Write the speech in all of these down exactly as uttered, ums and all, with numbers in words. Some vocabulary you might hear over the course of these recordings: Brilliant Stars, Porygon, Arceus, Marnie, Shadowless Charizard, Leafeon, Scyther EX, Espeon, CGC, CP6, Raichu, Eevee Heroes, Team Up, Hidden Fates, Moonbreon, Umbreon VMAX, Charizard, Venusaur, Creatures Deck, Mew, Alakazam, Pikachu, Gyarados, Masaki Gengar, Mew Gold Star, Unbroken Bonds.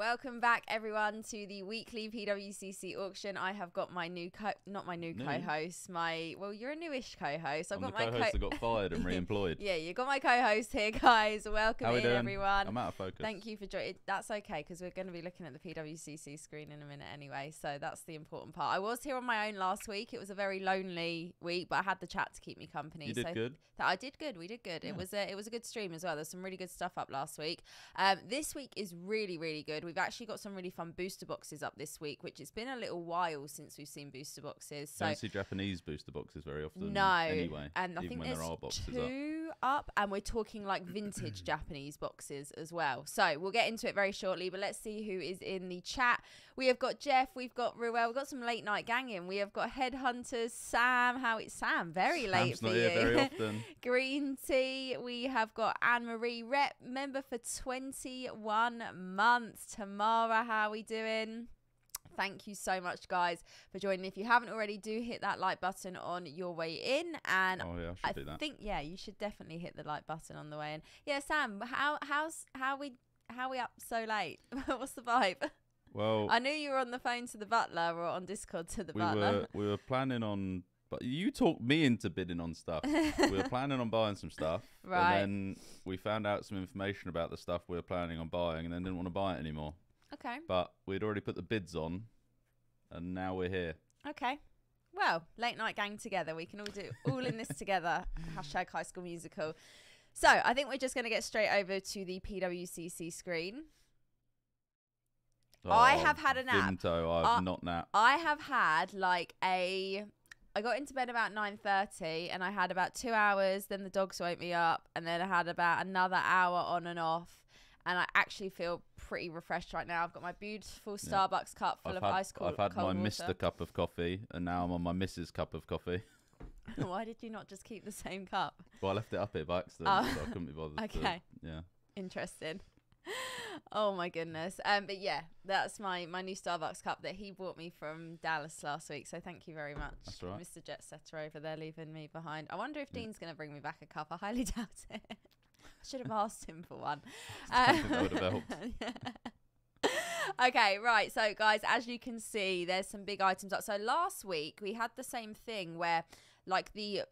Welcome back, everyone, to the weekly P W C C auction. I have got my new co not my new, new. co-host, my well, you're a newish co-host. I've I'm got the my co-host co that got fired and re-employed. Yeah, you got my co-host here, guys. Welcome How in, doing? everyone. I'm out of focus. Thank you for joining. That's okay because we're going to be looking at the P W C C screen in a minute anyway, so that's the important part. I was here on my own last week. It was a very lonely week, but I had the chat to keep me company. You did so good. That I did good. We did good. Yeah. It was a it was a good stream as well. There's some really good stuff up last week. Um, this week is really really good. We've actually got some really fun booster boxes up this week, which it's been a little while since we've seen booster boxes. So, don't see Japanese booster boxes very often. No. Anyway, and I think there's two up, and we're talking like vintage Japanese boxes as well. So we'll get into it very shortly, but let's see who is in the chat. We have got Jeff, we've got Ruel, we've got some late night ganging. We have got Headhunters, Sam. How it's Sam? Very late Sam's for not you. Here very often. Green Tea. We have got Anne Marie, rep member for twenty-one months. Tamara, how are we doing? Thank you so much, guys, for joining. If you haven't already, do hit that like button on your way in. And oh, yeah, I, I do that. think, yeah, you should definitely hit the like button on the way in. Yeah, Sam, how how's how we how we up so late? What's the vibe? Well, I knew you were on the phone to the butler or on Discord to the we butler. Were, we were planning on, but you talked me into bidding on stuff. We were planning on buying some stuff. Right. And then we found out some information about the stuff we were planning on buying and then didn't want to buy it anymore. Okay. But we'd already put the bids on and now we're here. Okay. Well, late night gang together. We can all do all in this together. Hashtag High School Musical. So I think we're just going to get straight over to the P W C C screen. Oh, I have had a nap. Vinto, I have uh, not napped. I have had like a... I got into bed about nine thirty and I had about two hours, then the dogs woke me up, and then I had about another hour on and off, and I actually feel pretty refreshed right now. I've got my beautiful Starbucks yeah. cup full I've of had, ice cold I've had cold my water. Mister Cup of coffee, and now I'm on my Missus Cup of coffee. Why did you not just keep the same cup? Well, I left it up here by accident, oh. so I couldn't be bothered. Okay. To, yeah. Interesting. Oh my goodness. Um but yeah, that's my my new Starbucks cup that he bought me from Dallas last week, so thank you very much. That's right. Mister Jet Setter over there leaving me behind. I wonder if yeah. Dean's gonna bring me back a cup. I highly doubt it. I should have asked him for one. Um, that would have helped. Yeah. Okay, right, so guys, as you can see, there's some big items up. So last week we had the same thing where like the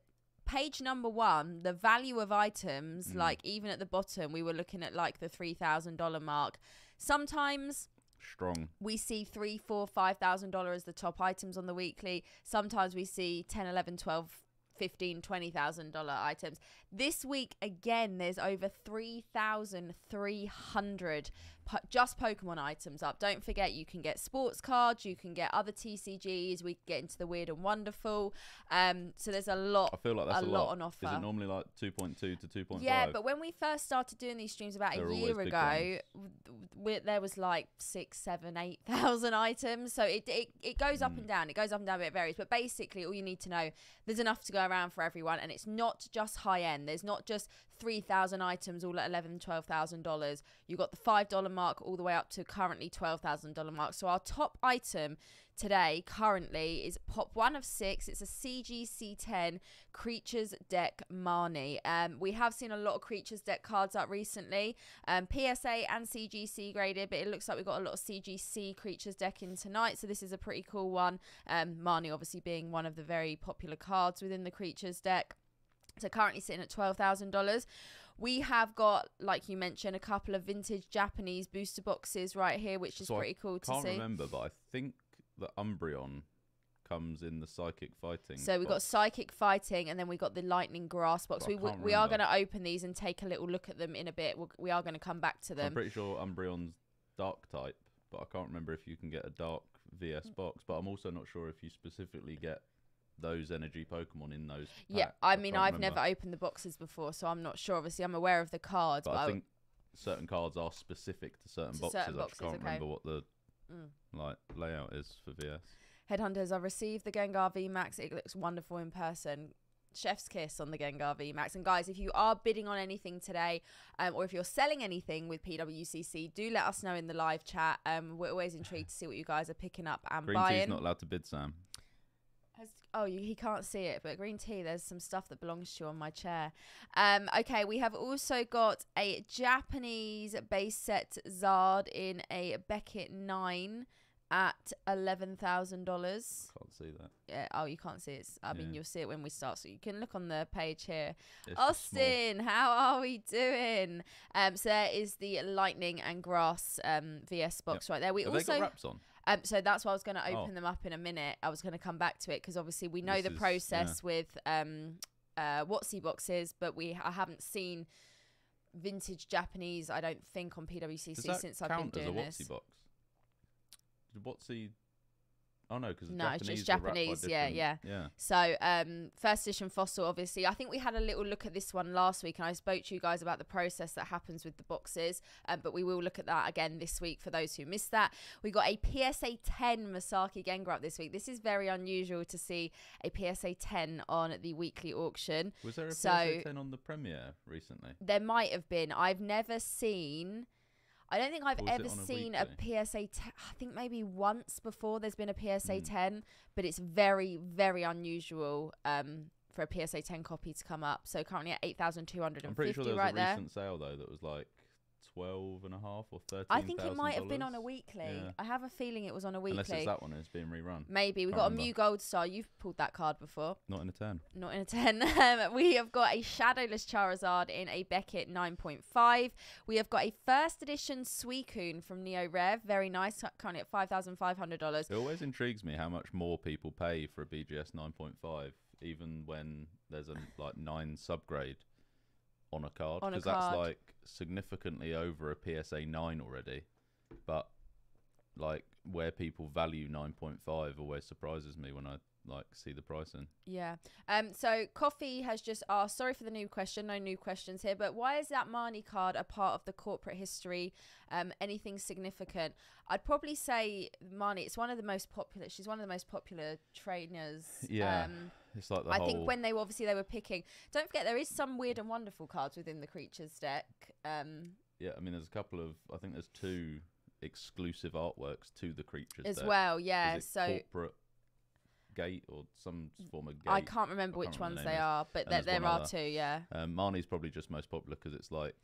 page number one, the value of items, mm. like even at the bottom, we were looking at like the three thousand dollar mark. Sometimes strong. We see three, four, five thousand dollars as the top items on the weekly. Sometimes we see ten, eleven, twelve, fifteen, twenty thousand dollar items. This week, again, there's over three thousand three hundred po just Pokemon items up. Don't forget, you can get sports cards, you can get other T C Gs, we get into the weird and wonderful. Um, so there's a lot, I feel like that's a, a lot. lot on offer. Is it normally like two point two to two point five? Yeah, but when we first started doing these streams about They're a year ago, we, there was like six, seven, eight thousand items. So it, it, it goes mm. up and down. It goes up and down, but it varies. But basically, all you need to know, there's enough to go around for everyone, and it's not just high end. There's not just three thousand items all at eleven, twelve thousand dollars. You got the five dollar mark all the way up to currently twelve thousand dollar mark. So our top item today currently is pop one of six. It's a C G C ten Creatures Deck Marnie. Um, we have seen a lot of Creatures Deck cards up recently. Um, P S A and C G C graded, but it looks like we've got a lot of C G C Creatures Deck in tonight. So this is a pretty cool one. Um, Marnie obviously being one of the very popular cards within the Creatures Deck. So currently sitting at twelve thousand dollars. We have got, like you mentioned, a couple of vintage Japanese booster boxes right here, which is so pretty I cool to see. I can't remember, but I think the Umbreon comes in the Psychic Fighting. So we've box. got Psychic Fighting, and then we've got the Lightning Grass box. But we we remember. are going to open these and take a little look at them in a bit. We'll, we are going to come back to them. I'm pretty sure Umbreon's Dark type, but I can't remember if you can get a Dark V S box. But I'm also not sure if you specifically get those energy Pokemon in those packs. Yeah, I mean, I've remember. never opened the boxes before, so I'm not sure. Obviously, I'm aware of the cards. But, but I, I think certain cards are specific to certain to boxes. Certain I boxes, can't okay. remember what the mm. like layout is for V S. Headhunters, I received the Gengar V Max. It looks wonderful in person. Chef's kiss on the Gengar V Max. And guys, if you are bidding on anything today, um, or if you're selling anything with P W C C, do let us know in the live chat. Um, we're always intrigued to see what you guys are picking up and Green buying. Green Tea's not allowed to bid, Sam. Has, oh, you, he can't see it, but green tea, there's some stuff that belongs to you on my chair. Um, okay, we have also got a Japanese base set Zard in a Beckett nine at eleven thousand dollars. Can't see that. Yeah. Oh, you can't see it. I yeah. mean, you'll see it when we start, so you can look on the page here. It's Austin, how are we doing? Um, so there is the lightning and grass um, V S box yep. right there. We have also they got wraps on? Um, so that's why I was going to open oh. them up in a minute. I was going to come back to it because obviously we know this the is, process yeah. with um, uh, WotC boxes, but we I haven't seen vintage Japanese, I don't think, on P W C C Does that since count I've been doing as a WotC box? Did WotC? Oh no, because no, Japanese it's Japanese. Yeah, yeah, yeah. So um, first edition Fossil, obviously. I think we had a little look at this one last week, and I spoke to you guys about the process that happens with the boxes. Um, but we will look at that again this week for those who missed that. We got a P S A ten Masaki Gengar up this week. This is very unusual to see a P S A ten on the weekly auction. Was there a so P S A ten on the premiere recently? There might have been. I've never seen. I don't think I've ever seen a P S A ten. I think maybe once before there's been a P S A mm. ten, but it's very, very unusual um, for a P S A ten copy to come up. So currently at eight thousand two hundred fifty right there. I'm pretty sure there was right a there. recent sale, though, that was like twelve and a half or thirteen thousand dollars. I think it might have been on a weekly. Yeah. I have a feeling it was on a weekly. Unless it's that one and it's being rerun. Maybe. We've Can't got remember. a Mew Gold Star. You've pulled that card before. Not in a ten. Not in a ten. We have got a Shadowless Charizard in a Beckett nine point five. We have got a first edition Suicune from Neo Rev. Very nice. Currently at five thousand five hundred dollars. It always intrigues me how much more people pay for a B G S nine point five, even when there's a like nine subgrade on a card, because that's like significantly over a P S A nine already, but like where people value nine point five always surprises me when I like see the pricing. Yeah. Um so Coffee has just asked, sorry for the new question, no new questions here, but why is that Marnie card a part of the corporate history? Um anything significant? I'd probably say Marnie, it's one of the most popular, she's one of the most popular trainers. Yeah. Um, It's like the I whole think when they were, obviously they were picking. Don't forget there is some weird and wonderful cards within the Creatures deck. Um, yeah, I mean there's a couple of. I think there's two exclusive artworks to the Creatures as deck. well. Yeah, is it so corporate gate or some form of gate? I can't remember I can't which remember ones the they is. are, but th there are other. two. Yeah, um, Marnie's probably just most popular because it's like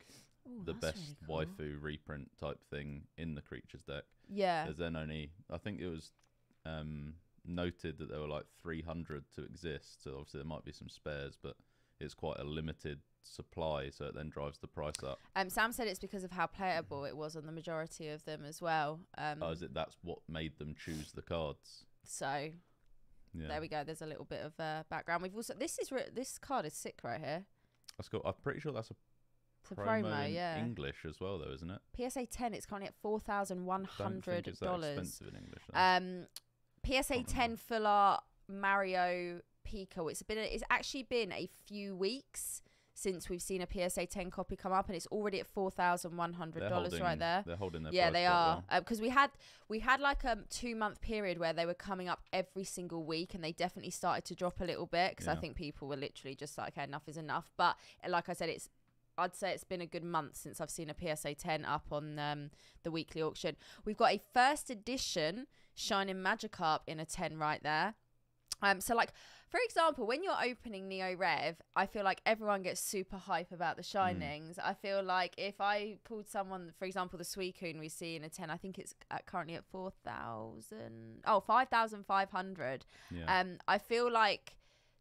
Ooh, the best really cool. waifu reprint type thing in the Creatures deck. Yeah, there's then only I think it was. Um, noted that there were like three hundred to exist, so obviously there might be some spares, but it's quite a limited supply, so it then drives the price up. Um sam said it's because of how playable it was on the majority of them as well. Um oh, is it that's what made them choose the cards? So yeah, there we go, there's a little bit of uh background. We've also this is this card is sick right here. That's cool. I'm pretty sure that's a The promo, promo yeah. English as well, though, isn't it? P S A ten, it's currently at four thousand one hundred dollars. It's that expensive in English, um P S A ten full art Mario Pico. It's been a, it's actually been a few weeks since we've seen a P S A ten copy come up, and it's already at four thousand one hundred dollars right there. They're holding their yeah, price they are because well. um, we had we had like a two month period where they were coming up every single week, and they definitely started to drop a little bit because yeah. I think people were literally just like, okay, enough is enough. But like I said, it's. I'd say it's been a good month since I've seen a P S A ten up on um, the weekly auction. We've got a first edition Shining Magikarp in a ten right there. Um, so, like, for example, when you're opening Neo Rev, I feel like everyone gets super hype about the Shinings. Mm. I feel like if I pulled someone, for example, the Suicune we see in a ten, I think it's at currently at four thousand. Oh, five thousand five hundred. Yeah. Um, I feel like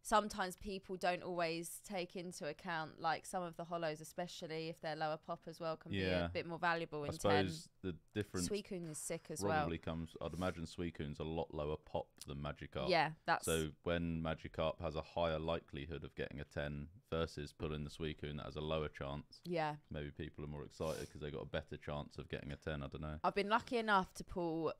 sometimes people don't always take into account like some of the hollows, especially if they're lower pop as well, can yeah. be a bit more valuable in I suppose ten. The difference Suicune is sick as probably well. Probably comes, I'd imagine Suicune's a lot lower pop than Magikarp. Yeah, that's so when Magikarp has a higher likelihood of getting a ten versus pulling the Suicune that has a lower chance. Yeah. Maybe people are more excited because they got a better chance of getting a ten, I don't know. I've been lucky enough to pull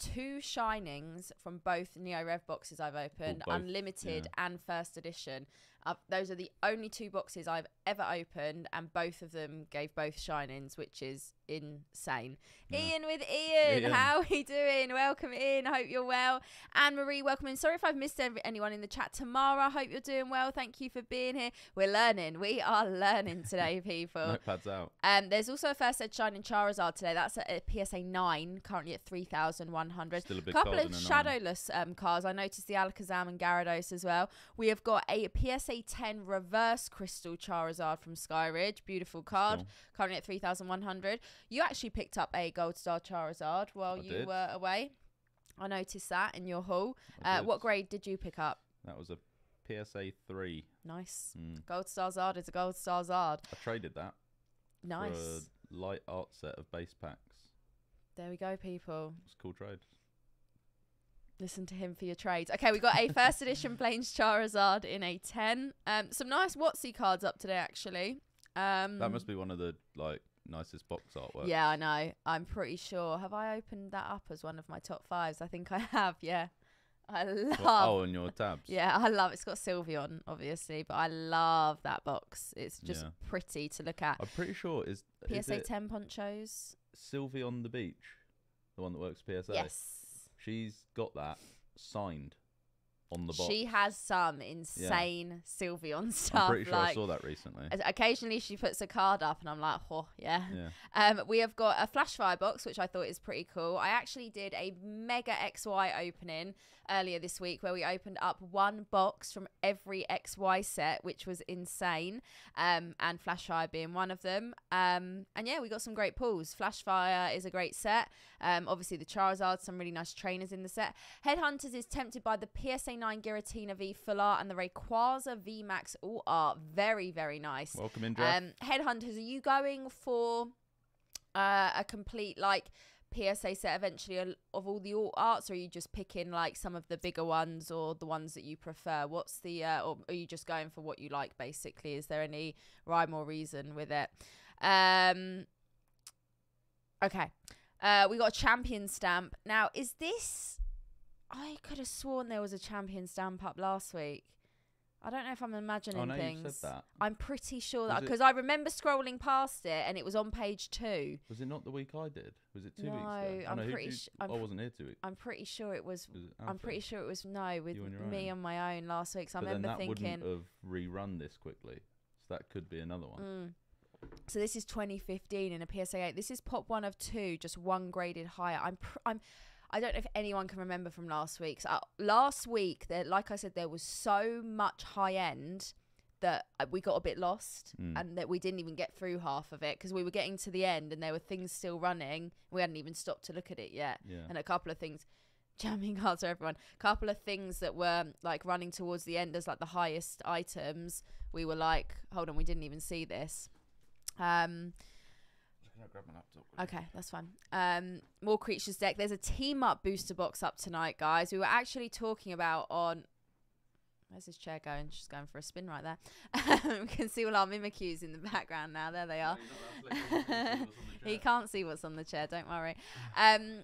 two Shinings from both Neo Rev boxes I've opened, Unlimited yeah. and First Edition. Uh, those are the only two boxes I've ever opened, and both of them gave both Shinings, which is insane. Yeah. Ian with Ian, Ian, how are we doing? Welcome in, hope you're well. Anne-Marie, welcome in. Sorry if I've missed anyone in the chat. Tamara, hope you're doing well. Thank you for being here. We're learning. We are learning today, people. Notepads out. Um, there's also a first ed Shining Charizard today. That's at a P S A nine, currently at three thousand one hundred dollars. seven hundred. Still a bit couple of shadowless um, cards. I noticed the Alakazam and Gyarados as well. We have got a P S A ten reverse crystal Charizard from Sky Ridge. Beautiful card. Cool. Currently at three thousand one hundred. You actually picked up a gold star Charizard while I you did. were away. I noticed that in your haul. Uh, what grade did you pick up? That was a P S A three. Nice. Mm. Gold star Zard is a gold star Zard. I traded that. Nice. For a light art set of base packs. There we go, people. It's a cool trade. Listen to him for your trades. Okay, we got a first edition Plains Charizard in a ten. Um, some nice WotC cards up today, actually. Um, that must be one of the like nicest box artwork. Yeah, I know. I'm pretty sure. Have I opened that up as one of my top fives? I think I have. Yeah. I love. Well, oh, and your tabs. Yeah, I love. It's got Sylveon, obviously, but I love that box. It's just yeah. pretty to look at. I'm pretty sure is P S A ten ponchos. Sylveon the Beach, the one that works P S A. Yes, she's got that signed on the box. She has some insane yeah. Sylveon stuff. I'm pretty sure like, I saw that recently. Occasionally she puts a card up and I'm like, oh, yeah. yeah. Um, we have got a Flashfire box, which I thought is pretty cool. I actually did a mega X Y opening earlier this week where we opened up one box from every X Y set, which was insane. Um, and Flashfire being one of them. Um, and yeah, we got some great pulls. Flashfire is a great set. Um, obviously the Charizard, some really nice trainers in the set. Headhunters is tempted by the P S A nine Giratina V Full Art and the Rayquaza V Max all are very, very nice. Welcome in, Jeff. Um, Headhunters, are you going for uh, a complete like P S A set eventually of all the alt arts, or are you just picking like some of the bigger ones or the ones that you prefer? What's the uh, or are you just going for what you like basically? Is there any rhyme or reason with it? Um, okay, uh, we got a champion stamp now. Is this? I could have sworn there was a champion stamp up last week. I don't know if I'm imagining oh, no, things. You said that. I'm pretty sure that because I remember scrolling past it and it was on page two. Was it not the week I did? Was it two no, weeks ago? I'm no, pretty who, who, I'm I wasn't here two weeks. I'm pretty sure it was. was it I'm pretty sure it was no with you and me own? on my own last week. So but I remember then that thinking wouldn't have rerun this quickly, so that could be another one. Mm. So this is twenty fifteen in a P S A eight. This is pop one of two, just one graded higher. I'm pr I'm. I don't know if anyone can remember from last week. So, uh, last week, there, like I said, there was so much high end that we got a bit lost mm. and that we didn't even get through half of it because we were getting to the end and there were things still running. We hadn't even stopped to look at it yet. Yeah. And a couple of things, jamming cards for everyone, a couple of things that were like running towards the end as like the highest items. We were like, hold on, we didn't even see this. Um... I'll grab my laptop. Okay, that's fine. Um, more Creatures Deck. There's a Team Up booster box up tonight, guys. We were actually talking about on... Where's this chair going? She's going for a spin right there. We can see all our Mimikyu's in the background now. There they are. He can't see what's on the chair. Don't worry. Um,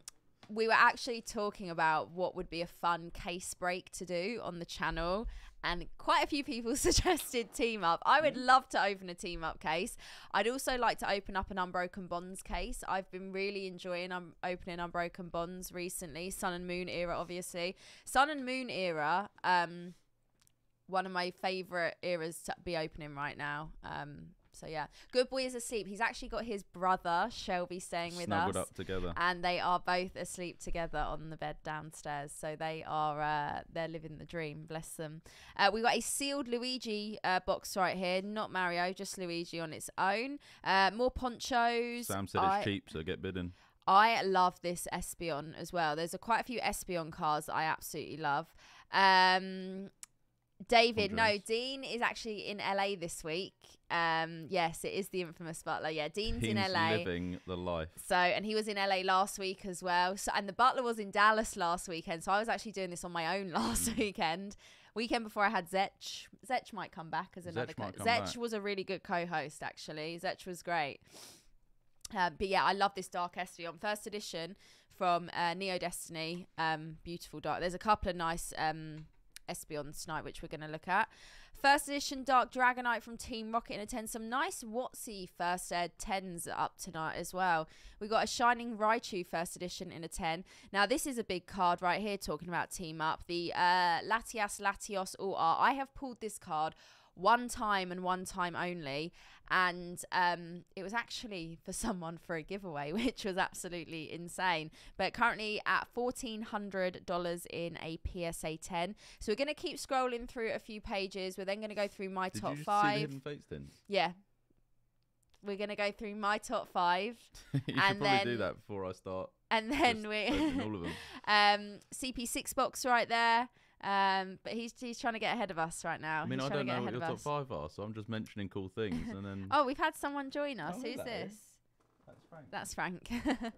we were actually talking about what would be a fun case break to do on the channel. And quite a few people suggested Team Up. I would love to open a Team Up case. I'd also like to open up an Unbroken Bonds case. I've been really enjoying um, opening Unbroken Bonds recently. Sun and Moon era, obviously. Sun and Moon era, um, one of my favourite eras to be opening right now. Um, so, yeah. Good boy is asleep. He's actually got his brother, Shelby, staying with us. Snuggled up together. And they are both asleep together on the bed downstairs. So they are, uh, they're living the dream. Bless them. Uh, we got a sealed Luigi uh, box right here. Not Mario, just Luigi on its own. Uh, more ponchos. Sam said I it's cheap, so get bidding. I love this Espeon as well. There's a, quite a few Espeon cards that I absolutely love. Um... David, no, Dean is actually in L A this week. Um, yes, it is the infamous Butler. Yeah, Dean's He's in L A. Living the life. So, and he was in L A last week as well. So, and the Butler was in Dallas last weekend. So I was actually doing this on my own last weekend. Weekend before I had Zech. Zech might come back as another. Zech, co Zech was a really good co-host actually. Zech was great. Uh, but yeah, I love this Dark Espeon first edition from uh, Neo Destiny. Um, beautiful dark. There's a couple of nice. Um, Espeon tonight, which we're going to look at. First edition Dark Dragonite from Team Rocket in a ten. Some nice WotC first ed tens up tonight as well. We got a Shining Raichu first edition in a ten. Now this is a big card right here talking about Team Up. The uh, Latias Latios All Art. I have pulled this card one time and one time only. And um, it was actually for someone for a giveaway, which was absolutely insane. But currently at fourteen hundred dollars in a P S A ten. So we're going to keep scrolling through a few pages. We're then going to go through my Did top you just five. See the Hidden Fates then? Yeah. We're going to go through my top five. You should probably then, do that before I start. And then we all of them. um, C P six box right there. Um, but he's he's trying to get ahead of us right now. I mean, he's I don't know what your top five are, so I'm just mentioning cool things. And then oh, we've had someone join us. Oh, who's that this? Is. That's Frank. That's Frank. Hello, Frank.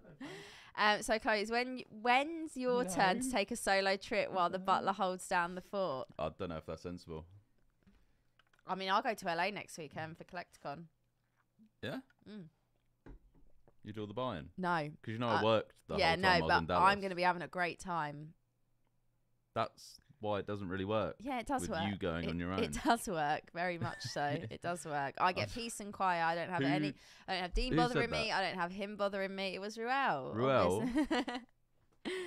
Um, so, Chloe's when when's your no. turn to take a solo trip while the butler holds down the fort? I don't know if that's sensible. I mean, I'll go to L A next weekend for Collecticon. Yeah. Mm. You do all the buying? No, because you know uh, I worked. The yeah, whole time no, I was in Dallas. I'm going to be having a great time. That's why it doesn't really work. Yeah, it does with work. You going it, on your own. It does work very much so. It does work. I get peace and quiet. I don't have who, any. I don't have Dean bothering me. That? I don't have him bothering me. It was Ruel. Ruel.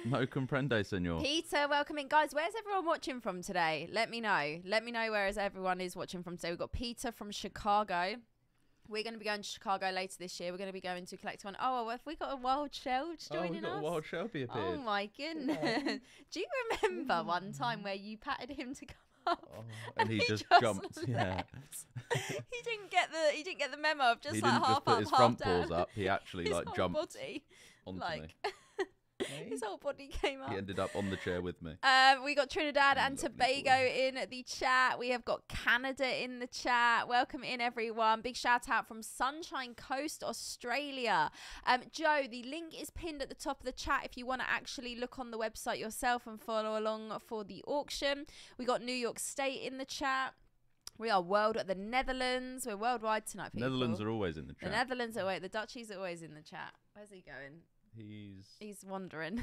No comprende, senor. Peter, welcome in, guys. Where's everyone watching from today? Let me know. Let me know where is everyone is watching from today. We've got Peter from Chicago. We're going to be going to Chicago later this year. We're going to be going to Collecticon. Oh, have we got a Wild Shelge joining us? Oh, we've got us? a Wild Shelby appeared. Oh, my goodness. Yeah. Do you remember one time where you patted him to come up? Oh, and, and he, he just, just jumped. Left. Yeah. He didn't get the he didn't get the memo of just he like half just put up, his half front down. paws up. He actually his like whole jumped body. onto like. me. His whole body came up. He ended up on the chair with me. Um, we got Trinidad and Tobago in the chat. We have got Canada in the chat. Welcome in, everyone. Big shout out from Sunshine Coast, Australia. Um, Joe, the link is pinned at the top of the chat if you want to actually look on the website yourself and follow along for the auction. We got New York State in the chat. We are world at the Netherlands. We're worldwide tonight, people. Netherlands are always in the chat. The Netherlands are always, the Dutchies are always in the chat. Where's he going? He's he's wandering.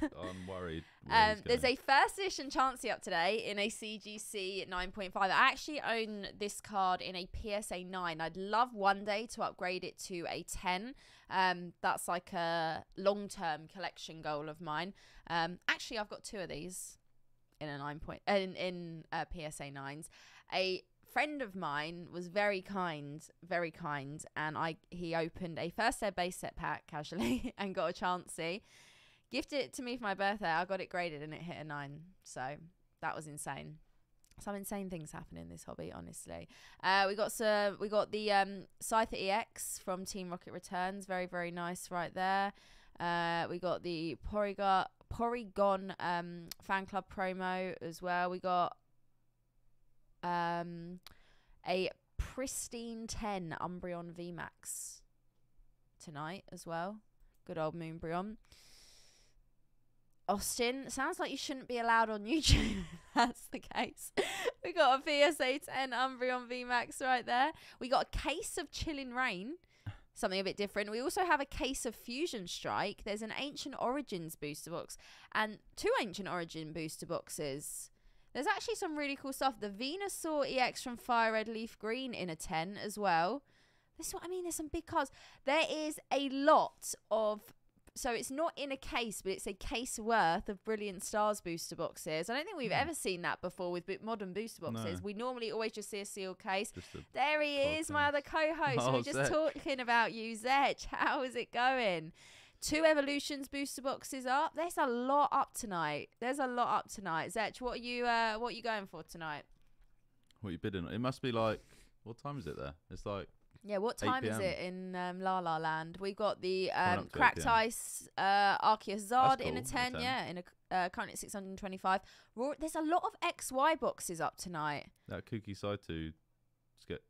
I'm worried. Um, there's a first edition Chansey up today in a C G C nine point five. I actually own this card in a P S A nine. I'd love one day to upgrade it to a ten. Um, that's like a long-term collection goal of mine. Um, actually, I've got two of these in a nine point in in uh, P S A nines. A friend of mine was very kind, very kind, and I he opened a first aid base set pack casually and got a Chansey. Gifted it to me for my birthday. I got it graded and it hit a nine. So that was insane. Some insane things happen in this hobby, honestly. Uh, we got some, we got the um, Scyther E X from Team Rocket Returns. Very, very nice right there. Uh, we got the Porygon, Porygon um, fan club promo as well. We got Um, a pristine ten Umbreon V MAX tonight as well. Good old Moonbreon. Austin, sounds like you shouldn't be allowed on YouTube. That's the case. We got a P S A ten Umbreon V MAX right there. We got a case of Chilling Rain. Something a bit different. We also have a case of Fusion Strike. There's an Ancient Origins booster box and two Ancient Origin booster boxes. There's actually some really cool stuff. The Venusaur E X from Fire Red Leaf Green in a ten as well. This is what I mean. There's some big cards. There is a lot of... So it's not in a case, but it's a case worth of Brilliant Stars booster boxes. I don't think we've no. ever seen that before with modern booster boxes. No. We normally always just see a sealed case. A there he is, my other co-host. Oh, we were just Zech. talking about you, Zech. How is it going? Two evolutions booster boxes up. There's a lot up tonight. There's a lot up tonight. Zech, what are you uh, what are you going for tonight? What are you bidding? It must be like, what time is it there? It's like yeah. What time is it in um, La La Land? We've got the um, Cracked Ice uh, Arceus Zard cool, in a ten. In a ten. Yeah, in a uh, currently at six hundred twenty-five. There's a lot of X Y boxes up tonight. That Kooky Saito sketch.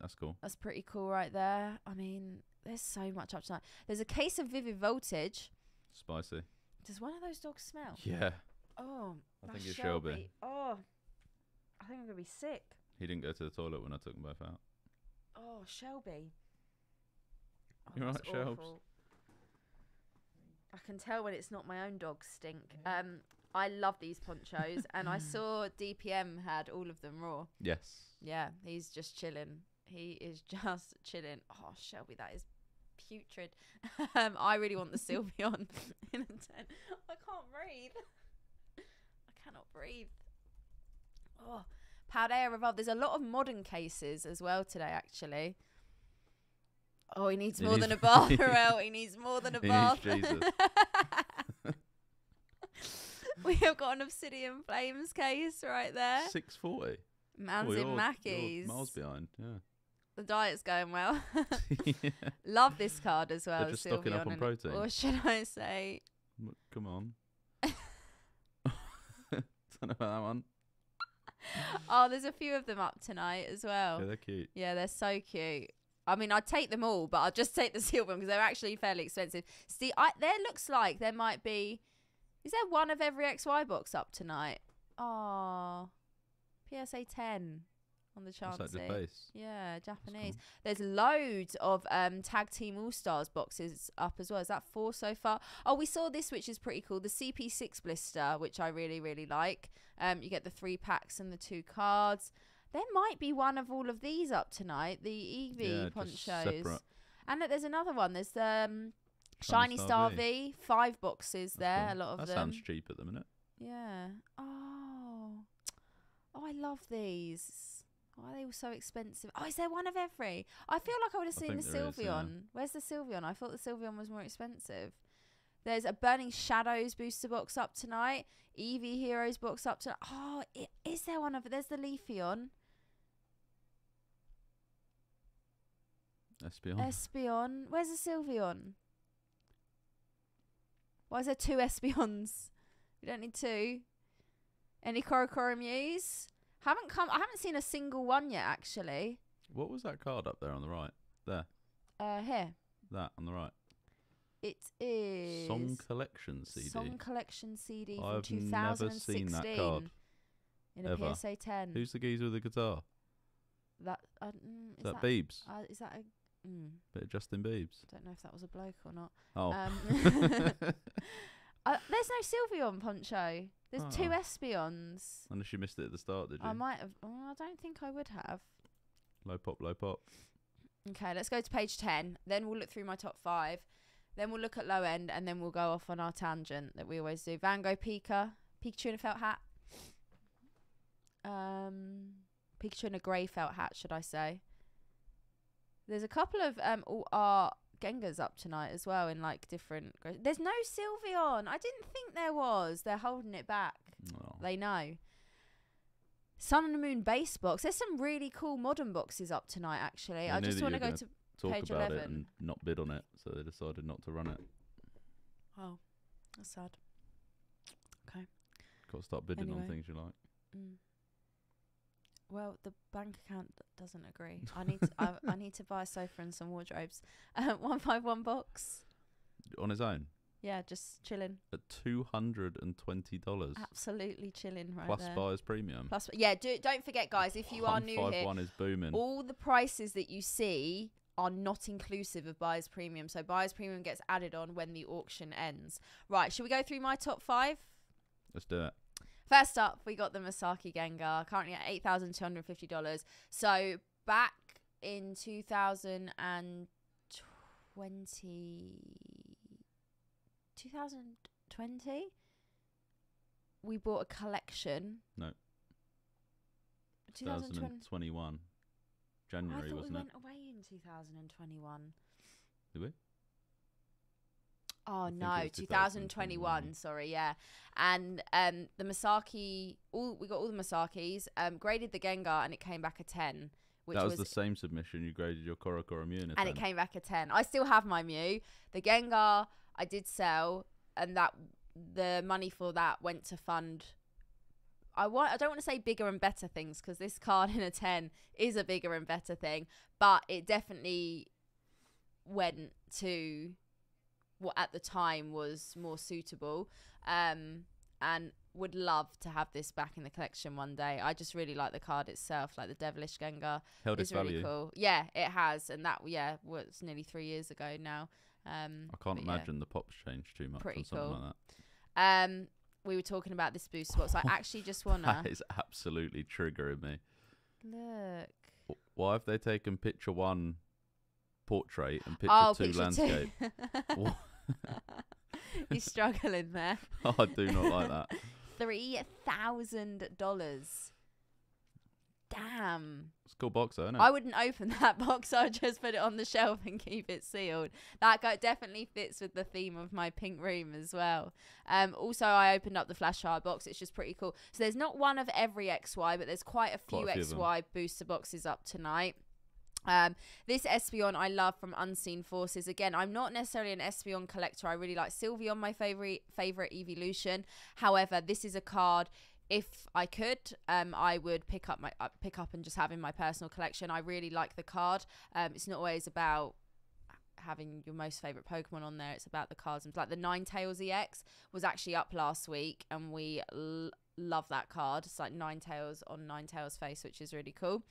That's cool. That's pretty cool right there. I mean, there's so much up tonight. There's a case of Vivid Voltage. Spicy. Does one of those dogs smell? Yeah. Oh. I think it's Shelby. Shelby. Oh. I think I'm going to be sick. He didn't go to the toilet when I took them both out. Oh, Shelby. Oh, you're right, Shelby. I can tell when it's not my own dog stink. Yeah. Um, I love these ponchos. And I saw D P M had all of them raw. Yes. Yeah, he's just chilling. He is just chilling. Oh, Shelby, that is putrid. um, I really want the Sylveon in a ten. I can't breathe. I cannot breathe. Oh, Paldea Revolve. There's a lot of modern cases as well today, actually. Oh, he needs more he than needs a bath, Pharrell. He needs more than a he bath. Needs Jesus. We have got an Obsidian Flames case right there. six forty. Man's oh, in Mackies. Miles behind, yeah. The diet's going well. Yeah. Love this card as well. They're just Sylveon stocking up on protein. Or should I say... Come on. I don't know about that one. Oh, there's a few of them up tonight as well. Yeah, they're cute. Yeah, they're so cute. I mean, I'd take them all, but I'll just take the sealed one because they're actually fairly expensive. See, I, there looks like there might be... Is there one of every X Y box up tonight? Oh, P S A ten on the Chansey. Yeah, Japanese. Cool. There's loads of um, Tag Team All-Stars boxes up as well. Is that four so far? Oh, we saw this, which is pretty cool. The C P six blister, which I really, really like. Um, you get the three packs and the two cards. There might be one of all of these up tonight, the Eevee yeah, ponchos. And look, there's another one. There's um, Shiny Star V. V, five boxes That's there, cool. a lot of that them. That sounds cheap at the minute. Yeah. Oh. Oh, I love these. Why are they all so expensive? Oh, is there one of every? I feel like I would have seen the Sylveon. Is, yeah. Where's the Sylveon? I thought the Sylveon was more expensive. There's a Burning Shadows booster box up tonight. Eevee Heroes box up tonight. Oh, it, is there one of... There's the Leafeon. Espeon. Espeon. Where's the Sylveon? Why is there two Espeons? We don't need two. Any Korokoro Mews? Haven't come. I haven't seen a single one yet, actually. What was that card up there on the right? There. Uh, here. That on the right. It is Song Collection C D. Song Collection C D from two thousand sixteen. I've never seen that card. In a ever. P S A ten. Who's the geezer with the guitar? That uh, mm, is, is that, that Biebs? Uh, is that a mm. bit of Justin Biebs? I don't know if that was a bloke or not. Oh, um, uh, there's no Sylveon poncho. There's oh. two Espeons. Unless you missed it at the start, did you? I might have. Oh, I don't think I would have. Low pop, low pop. Okay, let's go to page ten. Then we'll look through my top five. Then we'll look at low end, and then we'll go off on our tangent that we always do. Van Gogh Pika, Pikachu in a felt hat. Um. Pikachu in a grey felt hat, should I say. There's a couple of um, all art Gengars up tonight as well in like different... There's no Sylveon. I didn't think there was. They're holding it back. Oh. They know. Sun and Moon base box. There's some really cool modern boxes up tonight, actually. I just want to go to talk page about eleven. It and not bid on it, so they decided not to run it. Oh, that's sad. Okay. Got to start bidding anyway. on things you like. Mm. Well, the bank account doesn't agree. I need to, I, I need to buy a sofa and some wardrobes. Uh, one five one box. On his own. Yeah, just chilling. At two hundred and twenty dollars. Absolutely chilling, right Plus there. Plus buyers premium. Plus, yeah. Do, don't forget, guys, if you are new here, one five one is booming. All the prices that you see are not inclusive of buyers premium, so buyers premium gets added on when the auction ends. Right? Should we go through my top five? Let's do it. First up, we got the Masaki Gengar, currently at eight thousand two hundred fifty dollars. So back in two thousand twenty, two thousand twenty, we bought a collection. No. twenty twenty-one. January, wasn't it? I thought we went away in two thousand twenty-one. Did we? Oh no, two thousand twenty-one, sorry, yeah. And um the Masaki all we got all the Masakis, um, graded the Gengar and it came back a ten. Which that was, was the same submission you graded your Korokoro Mew in a ten. And it came back a ten. I still have my Mew. The Gengar I did sell and that the money for that went to fund I want I don't want to say bigger and better things because this card in a ten is a bigger and better thing, but it definitely went to what at the time was more suitable, um, and would love to have this back in the collection one day. I just really like the card itself, like the Devilish Gengar. Held its value. Really cool. Yeah, it has, and that yeah was nearly three years ago now. Um, I can't imagine yeah. the pops changed too much. Pretty on something cool. Like that. Um, we were talking about this booster box. I actually just wanna. That is absolutely triggering me. Look. Why have they taken picture one? Portrait and picture oh, two picture landscape. Two. He's struggling there. Oh, I do not like that. three thousand dollars. Damn. It's a cool box, isn't it? I wouldn't open that box. I'd just put it on the shelf and keep it sealed. That guy definitely fits with the theme of my pink room as well. Um, also, I opened up the Flashfire box. It's just pretty cool. So there's not one of every X Y, but there's quite a few, quite a few X Y booster boxes up tonight. Um, this Espeon I love from Unseen Forces. Again, I'm not necessarily an Espeon collector. I really like Sylveon, my favorite favorite evolution. However, this is a card. If I could, um, I would pick up my uh, pick up and just have in my personal collection. I really like the card. Um, it's not always about having your most favorite Pokemon on there. It's about the cards. And like the Ninetales E X was actually up last week, and we l love that card. It's like Ninetales on Ninetales face, which is really cool.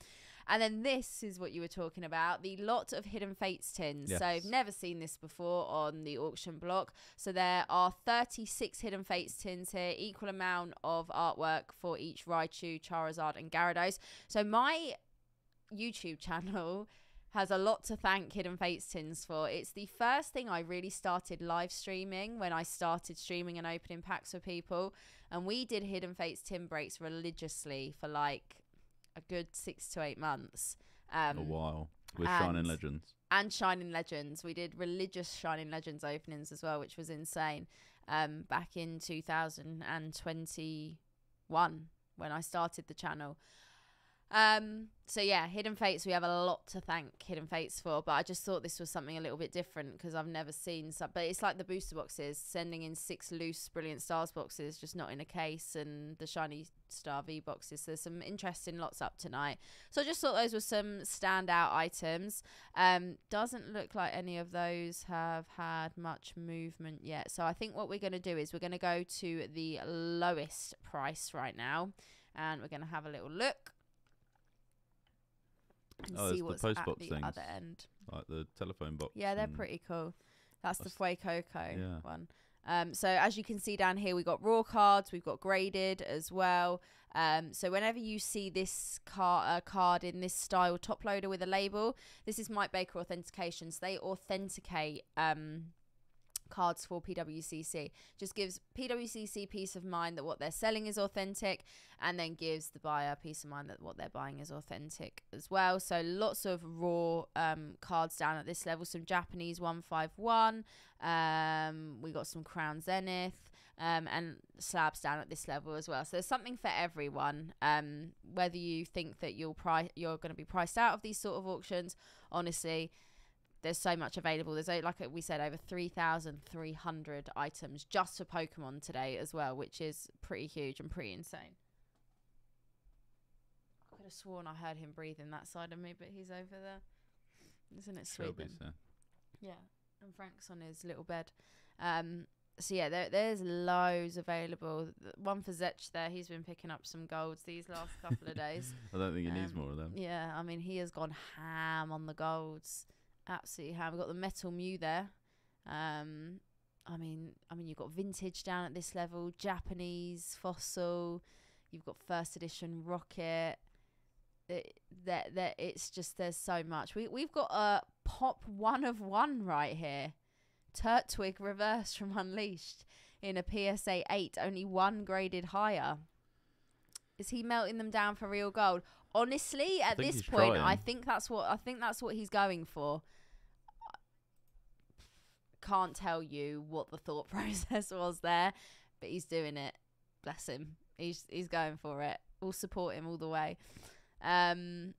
And then this is what you were talking about, the lot of Hidden Fates tins. Yes. So I've never seen this before on the auction block. So there are thirty-six Hidden Fates tins here, equal amount of artwork for each Raichu, Charizard and Gyarados. So my YouTube channel has a lot to thank Hidden Fates tins for. It's the first thing I really started live streaming when I started streaming and opening packs for people. And we did Hidden Fates tin breaks religiously for like a good six to eight months. Um, a while. With and, Shining Legends. And Shining Legends. We did religious Shining Legends openings as well, which was insane. Um, back in two thousand twenty-one when I started the channel. Um, so yeah, Hidden Fates, we have a lot to thank Hidden Fates for, but I just thought this was something a little bit different because I've never seen some, but it's like the booster boxes, sending in six loose Brilliant Stars boxes, just not in a case, and the Shiny Star V boxes. So there's some interesting lots up tonight. So I just thought those were some standout items. Um, doesn't look like any of those have had much movement yet. So I think what we're going to do is we're going to go to the lowest price right now, and we're going to have a little look. And oh, see what's the post at box the things. Other end. Like the telephone box. Yeah, they're pretty cool. That's, that's the Fue Coco yeah. one. Um, so as you can see down here, we've got raw cards. We've got graded as well. Um, so whenever you see this car, uh, card in this style top loader with a label, this is Mike Baker Authentications. They authenticate um, cards for P W C C. Just gives P W C C peace of mind that what they're selling is authentic, and then gives the buyer peace of mind that what they're buying is authentic as well. So lots of raw um cards down at this level, some Japanese one five one, um we got some Crown Zenith, um and slabs down at this level as well. So there's something for everyone, um whether you think that you'll price you're going to be priced out of these sort of auctions. Honestly, there's so much available. There's, like we said, over three thousand three hundred items just for Pokemon today as well, which is pretty huge and pretty insane. I could have sworn I heard him breathing that side of me, but he's over there. Isn't it sweet? So. Yeah, and Frank's on his little bed. Um, so, yeah, there, there's loads available. One for Zech there. He's been picking up some golds these last couple of days. I don't think he um, needs more of them. Yeah, I mean, he has gone ham on the golds. Absolutely ham. We've got the Metal Mew there. Um, I mean, I mean, you've got vintage down at this level, Japanese Fossil. You've got first edition Rocket. It, that that it's just there's so much. We we've got a pop one of one right here. Turtwig reverse from Unleashed in a P S A eight, only one graded higher. Is he melting them down for real gold? Honestly, at this point, trying. I think that's what I think that's what he's going for. Can't tell you what the thought process was there, but he's doing it. Bless him. He's he's going for it. We'll support him all the way. Um,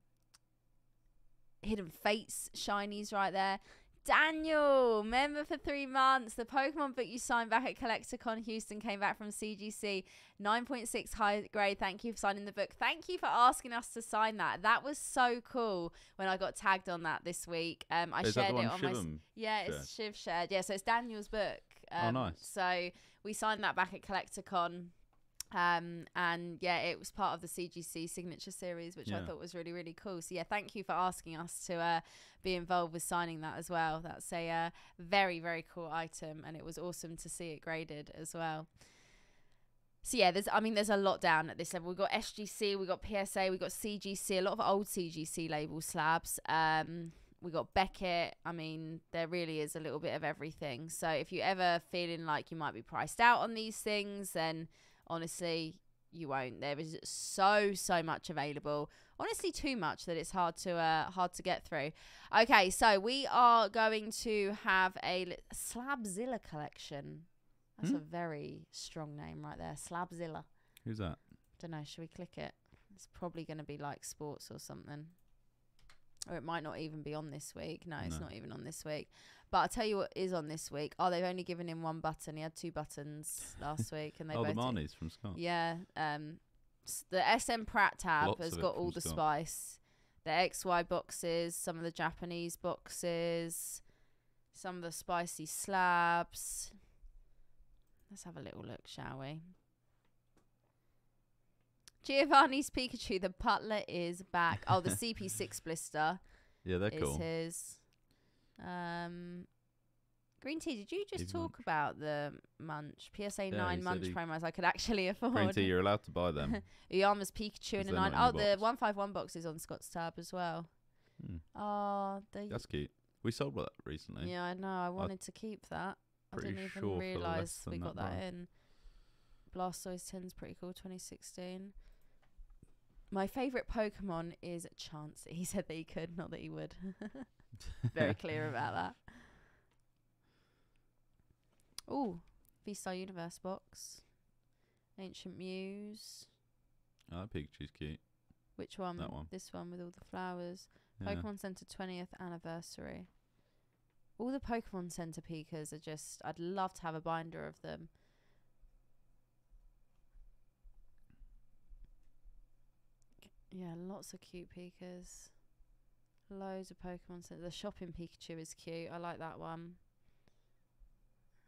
Hidden Fates shinies right there. Daniel, member for three months. The Pokemon book you signed back at Collecticon Houston came back from C G C. nine point six high grade. Thank you for signing the book. Thank you for asking us to sign that. That was so cool when I got tagged on that this week. Um, I Is shared that the one it on Shiv my... Yeah, it's shared. Shiv shared. Yeah, so it's Daniel's book. Um, oh, nice. So we signed that back at Collecticon. Um, and yeah, it was part of the C G C signature series, which yeah. I thought was really, really cool. So yeah, thank you for asking us to uh, be involved with signing that as well. That's a uh, very, very cool item, and it was awesome to see it graded as well. So yeah, there's, I mean, there's a lot down at this level. We've got S G C, we've got P S A, we've got C G C, a lot of old C G C label slabs. Um, we got Beckett. I mean, there really is a little bit of everything. So if you ever feeling like you might be priced out on these things, then honestly, you won't. There is so, so much available. honestly too much that it's hard to uh, hard to get through. Okay, so we are going to have a Slabzilla collection. That's hmm? a very strong name right there, Slabzilla. Who's that? Don't know. Should we click it? It's probably going to be like sports or something. Or it might not even be on this week. No, it's no. not even on this week. But I'll tell you what is on this week. Oh, they've only given him one button. He had two buttons last week. And they oh, both the Marnie's from Scott. Yeah. Um, the S M Pratt tab Lots has got all the Scott. spice. The X Y boxes, some of the Japanese boxes, some of the spicy slabs. Let's have a little look, shall we? Giovanni's Pikachu, the butler is back. Oh, the C P six blister. Yeah, they're is cool. His. Um, Green Tea, did you just Even talk munch. about the munch? P S A yeah, nine munch promos I could actually afford. Green Tea, you're allowed to buy them. Uyama's Pikachu and a nine. Oh, the one five one box is on Scott's tab as well. Hmm. Oh, that's cute. We sold that recently. Yeah, I know. I wanted I to keep that. I didn't even sure realise we got that, that in. Blastoise ten's pretty cool, twenty sixteen. My favourite Pokemon is Chansey. He said that he could, not that he would. Very clear about that. Ooh, V-Star Universe box. Ancient Mews. Oh, that Pikachu's cute. Which one? That one. This one with all the flowers. Yeah. Pokemon Centre twentieth anniversary. All the Pokemon Centre Pikas are just... I'd love to have a binder of them. Yeah, lots of cute Pikas. Loads of Pokemon Centre. The shopping Pikachu is cute. I like that one.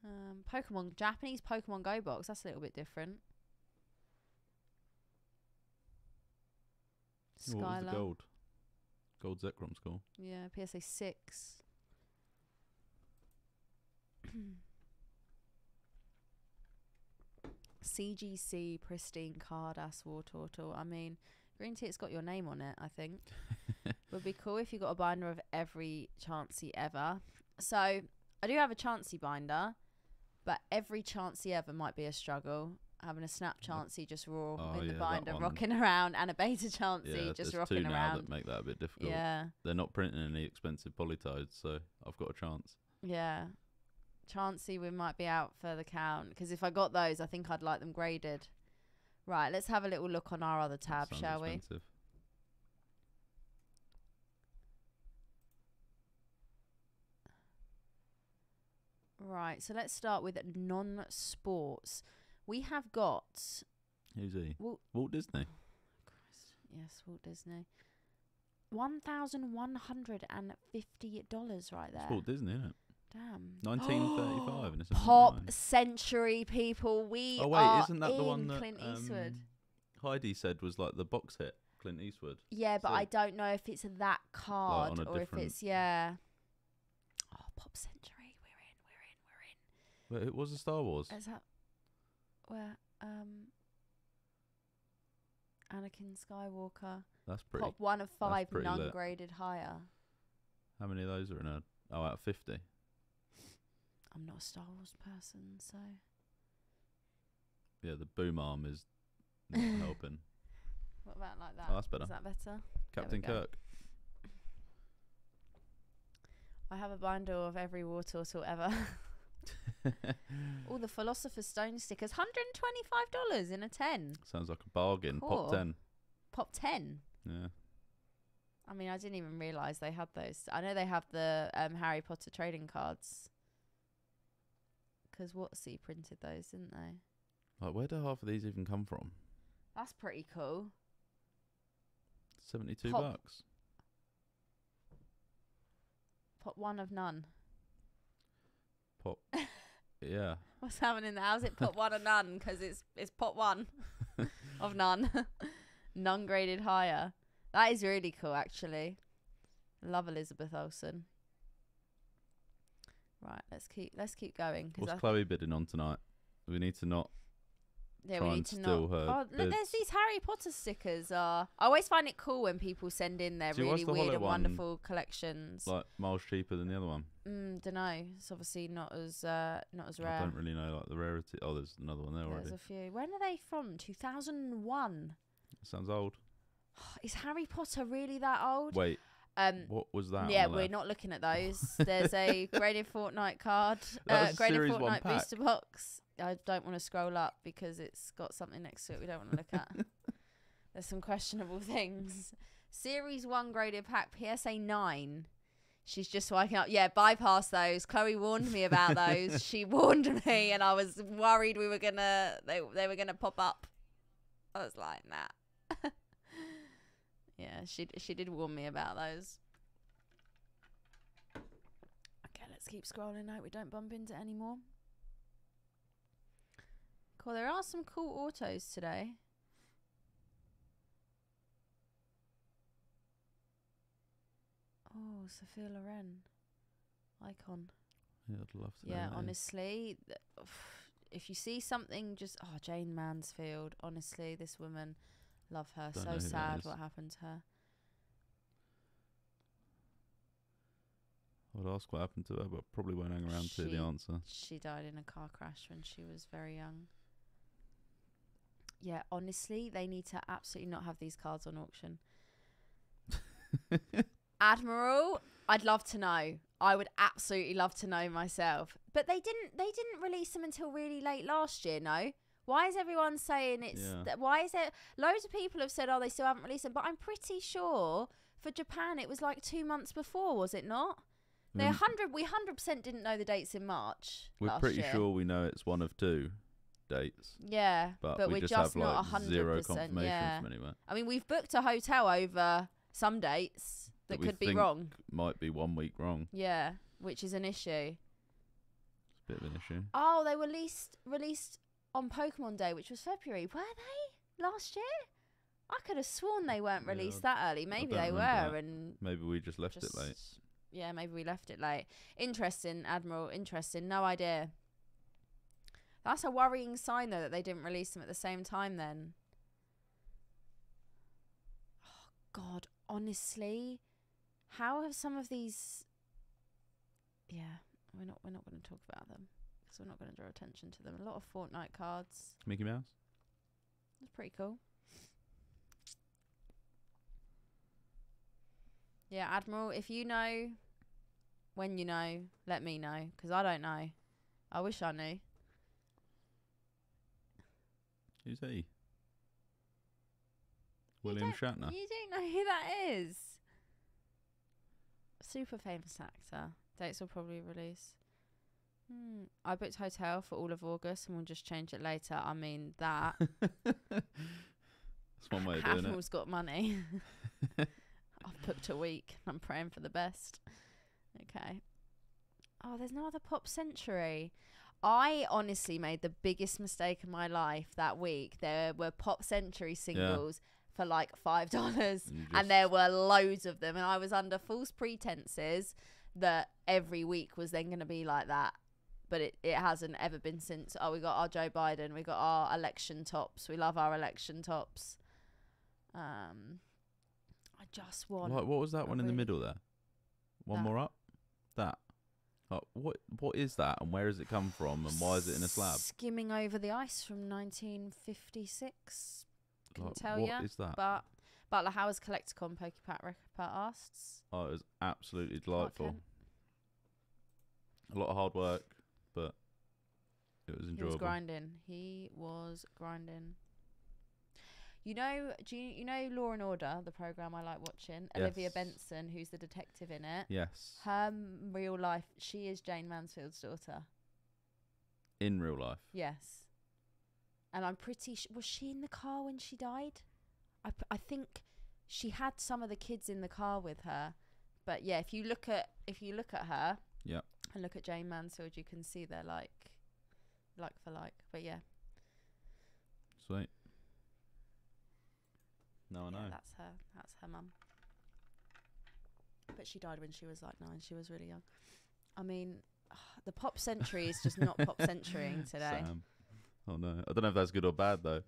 Um, Pokemon, Japanese Pokemon Go box. That's a little bit different. Skylar. What was the gold? Gold Zekrom score. Yeah, P S A six. C G C, pristine card, ass war turtle. I mean... Green Tea, it's got your name on it, I think. Would be cool if you got a binder of every Chansey ever. So, I do have a Chansey binder, but every Chansey ever might be a struggle. Having a Snap Chansey just raw oh, in yeah, the binder, rocking around, and a Beta Chansey yeah, just rocking around. Yeah, two now that make that a bit difficult. Yeah. They're not printing any expensive polytodes, so I've got a chance. Yeah. Chansey, we might be out for the count, because if I got those, I think I'd like them graded. Right, let's have a little look on our other tab, shall we? Expensive. Right, so let's start with non-sports. We have got... Who's he? Walt, Walt Disney. Oh, Christ. Yes, Walt Disney. one thousand one hundred fifty dollars right there. It's Walt Disney, isn't it? Damn. nineteen thirty-five. And it's Pop nineteen ninety. Century, people. We oh, wait, are isn't that in the one that, Clint Eastwood. Um, Heidi said was like the box hit, Clint Eastwood. Yeah, but so I don't know if it's that card like or if it's, yeah. Oh, Pop Century. We're in, we're in, we're in. Wait, it was a Star Wars. Is that where um, Anakin Skywalker. That's pretty. Pop one of five non-graded higher. How many of those are in a, oh, out of fifty? I'm not a Star Wars person, so... Yeah, the boom arm is not helping. What about like that? Oh, that's better. Is that better? Captain Kirk. I have a binder of every war turtle ever. All the Philosopher's Stone stickers. one hundred twenty-five dollars in a ten. Sounds like a bargain. Cool. Pop ten. Pop ten? Yeah. I mean, I didn't even realise they had those. I know they have the um, Harry Potter trading cards. Because WotC printed those, didn't they? Like, where do half of these even come from? That's pretty cool. seventy-two Pop. bucks. Pop one of none. Pop. Yeah. What's happening there? How's it pop one of none? Because it's, it's pop one of none. None graded higher. That is really cool, actually. Love Elizabeth Olsen. Right, let's keep let's keep going. What's I Chloe bidding on tonight? We need to not. Yeah, try we need and to steal not. Her oh, look, bids. There's these Harry Potter stickers. Are I always find it cool when people send in their Do really weird and wonderful collections. Like miles cheaper than the other one. Mm, don't know. It's obviously not as uh, not as rare. I don't really know like the rarity. Oh, there's another one there there's already. There's a few. When are they from? two thousand one. Sounds old. Is Harry Potter really that old? Wait. Um, what was that? Yeah, we're not looking at those. There's a Graded Fortnite card, uh, Graded Fortnite booster box. I don't want to scroll up because it's got something next to it we don't want to look at. There's some questionable things. Series one graded pack, P S A nine. She's just waking up. Yeah, bypass those. Chloe warned me about those. She warned me, and I was worried we were gonna they they were gonna pop up. I was like, nah. Yeah, she she did warn me about those. Okay, let's keep scrolling. Hope we don't bump into any more. Cool. There are some cool autos today. Oh, Sophia Loren, icon. Yeah, I'd love to. Yeah, know honestly, th if you see something, just oh, Jane Mansfield. Honestly, this woman. Love her. Don't so sad what happened to her. I would ask what happened to her, but probably won't hang around she, to hear the answer. She died in a car crash when she was very young. Yeah, honestly, they need to absolutely not have these cards on auction. Admiral, I'd love to know. I would absolutely love to know myself. But they didn't they didn't release them until really late last year, no? Why is everyone saying it's... Yeah. Th why is it... Loads of people have said, oh, they still haven't released them. But I'm pretty sure for Japan, it was like two months before, was it not? Mm. They one hundred we one hundred percent didn't know the dates in March We're last pretty year. Sure we know it's one of two dates. Yeah, but, but we we're just, just have not like one hundred percent. Zero confirmation yeah. from anywhere. I mean, we've booked a hotel over some dates that, that could be wrong. Might be one week wrong. Yeah, which is an issue. It's a bit of an issue. Oh, they were released... released on Pokemon Day, which was February, were they last year? I could have sworn they weren't released yeah, that early. Maybe they were, that. and maybe we just left just, it late. Yeah, maybe we left it late. Interesting, Admiral. Interesting. No idea. That's a worrying sign, though, that they didn't release them at the same time. Then, oh God, honestly, how have some of these? Yeah, we're not. We're not going to talk about them. So we're not going to draw attention to them. A lot of Fortnite cards. Mickey Mouse. That's pretty cool. Yeah, Admiral, if you know, when you know, let me know. Because I don't know. I wish I knew. Who's he? William Shatner. You don't know who that is. Super famous actor. Dates will probably release. Hmm. I booked hotel for all of August and we'll just change it later. I mean, that. That's one way of doing it. Admiral's got money. I've booked a week. I'm praying for the best. Okay. Oh, there's no other Pop Century. I honestly made the biggest mistake of my life that week. There were Pop Century singles yeah. for like five dollars and, and there were loads of them. And I was under false pretenses that every week was then going to be like that. But it, it hasn't ever been since. Oh, we got our Joe Biden. We got our election tops. We love our election tops. Um, I just want... What, what was that one really in the middle there? One that. more up? That. Like, what What is that? And where does it come from? And why is it in a slab? Skimming over the ice from nineteen fifty-six. Can like, tell you. What ya, is that? But Butler Howard's Collecticon PokePat Record asks. Oh, it was absolutely delightful. A lot of hard work. But it was enjoyable. He was grinding. He was grinding. You know, do you, you know Law and Order, the program I like watching? Yes. Olivia Benson, who's the detective in it. Yes. Her real life, she is Jane Mansfield's daughter. In real life? Yes. And I'm pretty sure, was she in the car when she died? I, I think she had some of the kids in the car with her. But yeah, if you look at, if you look at her. Yeah. And look at Jane Mansfield, you can see they're like, like for like. But yeah. Sweet. No, I know. Yeah, that's her. That's her mum. But she died when she was like nine. She was really young. I mean, ugh, the Pop Century is just not Pop Centurying today. Sam. Oh no. I don't know if that's good or bad though.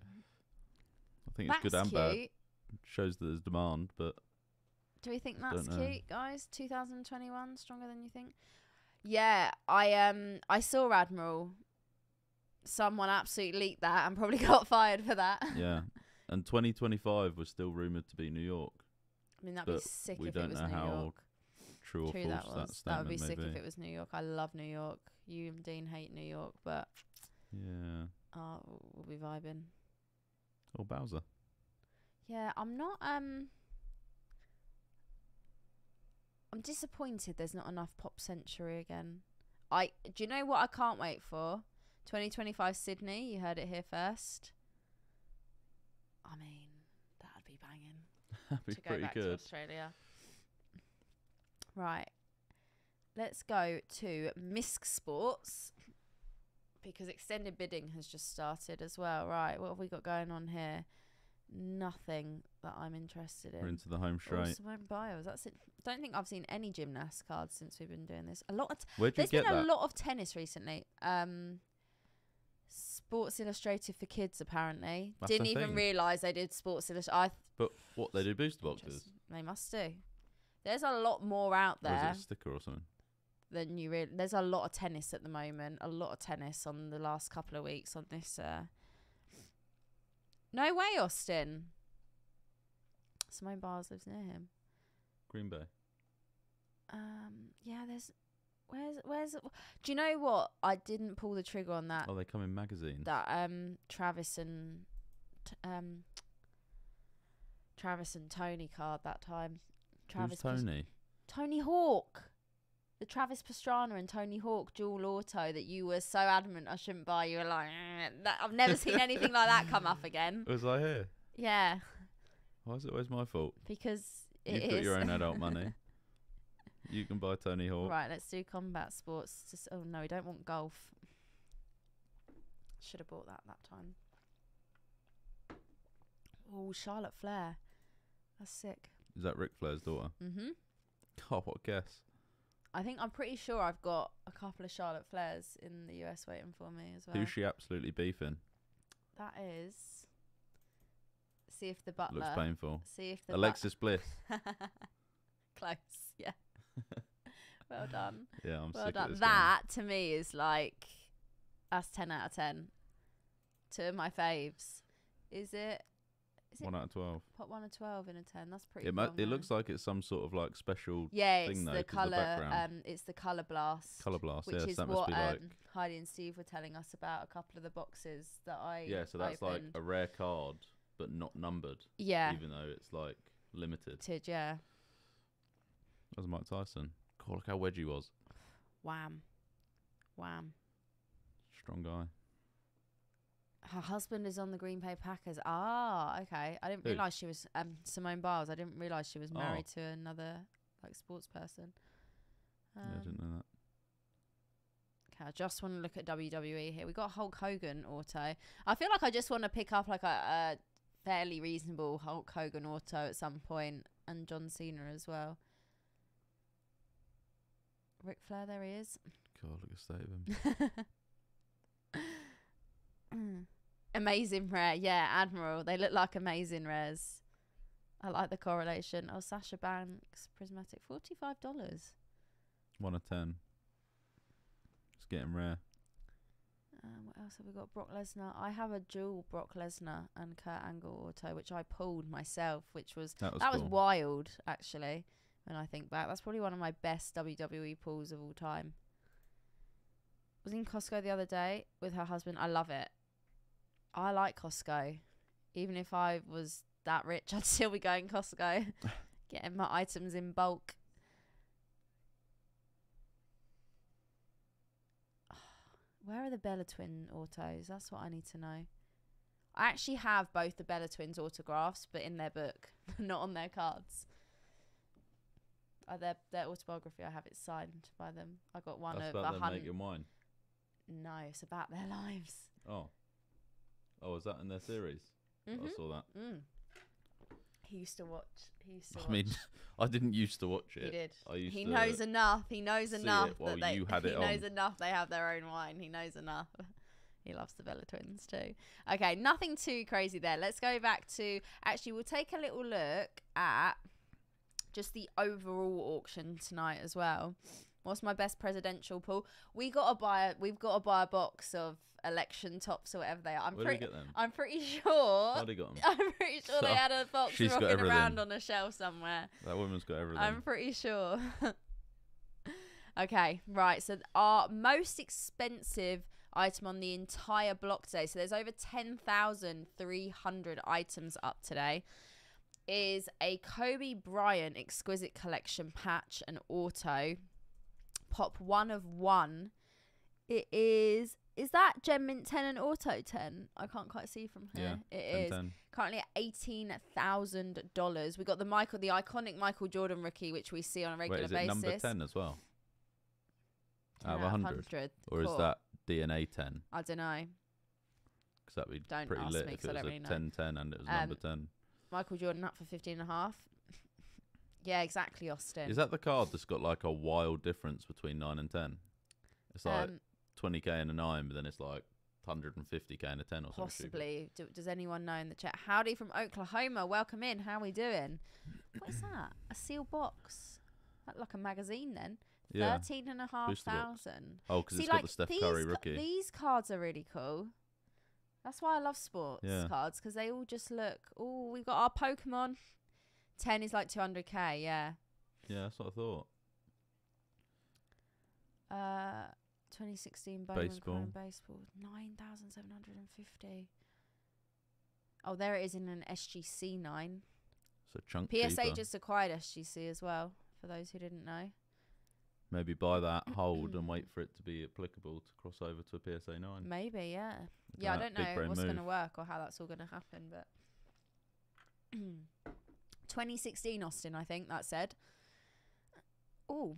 I think it's that's good and cute. bad. It shows that there's demand, but. Do we think that's cute, guys? two thousand twenty-one, stronger than you think? Yeah, I um I saw Admiral. Someone absolutely leaked that and probably got fired for that. Yeah. And twenty twenty-five was still rumoured to be New York. I mean, that'd be sick if it was New York. True or false, that would be sick if it was New York. I love New York. You and Dean hate New York, but yeah, uh, we'll be vibing. Or Bowser. Yeah, I'm not. Um, I'm disappointed. There's not enough Pop Century again. I do you know what I can't wait for? twenty twenty-five Sydney. You heard it here first. I mean, that'd be banging. That'd be pretty good. To go back to Australia. Right, let's go to Misc Sports because extended bidding has just started as well. Right, what have we got going on here? Nothing that I'm interested in. We're into the home straight. Also, my bios. That's it. Don't think I've seen any gymnast cards since we've been doing this. A lot. Of t Where'd you get that? There's been a lot of tennis recently. Um, Sports Illustrated for kids apparently. That's Didn't even thing. Realise they did Sports Illustrated. But what they do, booster boxes. They must do. There's a lot more out there. Or is it a sticker or something? Than you really. There's a lot of tennis at the moment. A lot of tennis on the last couple of weeks on this. Uh... No way, Austin. Simone Biles lives near him. Green Bay. Um. Yeah. There's. Where's Where's. Do you know what? I didn't pull the trigger on that. Oh, they come in magazines. That um Travis and um Travis and Tony card that time. Travis Who's Tony? Tony Hawk. The Travis Pastrana and Tony Hawk dual auto that you were so adamant I shouldn't buy. You were like, that, I've never seen anything like that come up again. Was I here? Yeah. Why is it always my fault? Because it You've is. got your own adult money. You can buy Tony Hawk. Right, let's do combat sports. Just, oh no, we don't want golf. Should have bought that that time. Oh, Charlotte Flair. That's sick. Is that Ric Flair's daughter? Mm-hmm. Oh, what a guess. I think I'm pretty sure I've got a couple of Charlotte Flairs in the U S waiting for me as well. Who's she absolutely beefing? That is... See if the butler... Looks painful. See if the Alexis Bliss. Close, yeah. Well done. Yeah, I'm well sick done. Of this That, game. to me, is like... That's ten out of ten. Two of my faves. Is it... one out of twelve. Put one out of twelve in a ten. That's pretty It, cool, it looks like it's some sort of like special yeah, thing though. Yeah, it's the colour, um, it's the colour blast. Colour blast, which yeah, is so that what must be um, like... Heidi and Steve were telling us about a couple of the boxes that I Yeah, so that's opened. Like a rare card, but not numbered. Yeah. Even though it's like limited. Tid, yeah. That was Mike Tyson. God, look how wedgy he was. Wham. Wham. Strong guy. Her husband is on the Green Bay Packers. Ah, okay. I didn't realise she was um, Simone Biles. I didn't realise she was married oh. to another like sports person. Um, yeah, I didn't know that. Okay, I just want to look at W W E here. We got Hulk Hogan auto. I feel like I just want to pick up like a, a fairly reasonable Hulk Hogan auto at some point, and John Cena as well. Ric Flair, there he is. God, look at the state of him. Mm. Amazing rare, yeah, Admiral. They look like amazing rares. I like the correlation. Oh, Sasha Banks, prismatic, forty-five dollars. One of ten. It's getting rare. Um, what else have we got? Brock Lesnar. I have a dual Brock Lesnar and Kurt Angle auto, which I pulled myself, which was that was, that cool. was wild actually. When I think back, that's probably one of my best W W E pulls of all time. Was in Costco the other day with her husband. I love it. I like Costco. Even if I was that rich, I'd still be going Costco. Getting my items in bulk. Where are the Bella Twin autos? That's what I need to know. I actually have both the Bella Twins autographs, but in their book, not on their cards. Uh, their, their autobiography, I have it signed by them. I got one That's of... That's about them making wine. No, it's about their lives. Oh. Oh, is that in their series? Mm-hmm. I saw that. Mm. He used to watch. He used to I watch. mean, I didn't used to watch it. He did. I used he to knows enough. He knows enough that they, you had it He knows on. enough they have their own wine. He knows enough. He loves the Bella Twins too. Okay, nothing too crazy there. Let's go back to... Actually, we'll take a little look at just the overall auction tonight as well. What's my best presidential pool? We got to buy. We've got to buy a box of election tops or whatever they are. I'm Where pretty. Did you get them? I'm pretty sure. How did you get them? I'm pretty sure so they had a box rocking around on a shelf somewhere. That woman's got everything. I'm pretty sure. Okay, right. So our most expensive item on the entire block today. So there's over ten thousand three hundred items up today. Is a Kobe Bryant Exquisite Collection patch and auto. Pop one of one. It is, is that Gem Mint ten and Auto ten? I can't quite see from here. Yeah, it ten, is ten. Currently at eighteen thousand dollars. We got the Michael, the iconic Michael Jordan rookie, which we see on a regular Wait, is basis. Is it number ten as well? Out of one hundred? Or cool. Is that D N A ten? I don't know. Because that would be don't pretty lit me, if it was a really ten ten and it was um, number ten. Michael Jordan up for fifteen and a half. Yeah, exactly, Austin. Is that the card that's got like a wild difference between nine and ten? It's like um, twenty K and a nine, but then it's like one hundred fifty K and a ten or something. Possibly. Do, does anyone know in the chat? Howdy from Oklahoma. Welcome in. How are we doing? What is that? A sealed box? That like a magazine then. Yeah. Thirteen and a half thousand. Oh, because it's got like, the Steph Curry rookie. These cards are really cool. That's why I love sports yeah. cards, because they all just look. Oh, we've got our Pokemon. ten is like two hundred K, yeah. Yeah, that's what I thought. Uh, twenty sixteen Bowman baseball. Crown baseball, nine thousand seven hundred fifty. Oh, there it is in an S G C nine. It's a chunk. P S A cheaper. Just acquired S G C as well, for those who didn't know. Maybe buy that, hold, and wait for it to be applicable to cross over to a P S A nine. Maybe, yeah. Yeah, I don't know what's going to work or how that's all going to happen, but... twenty sixteen Austin, I think that said. Oh,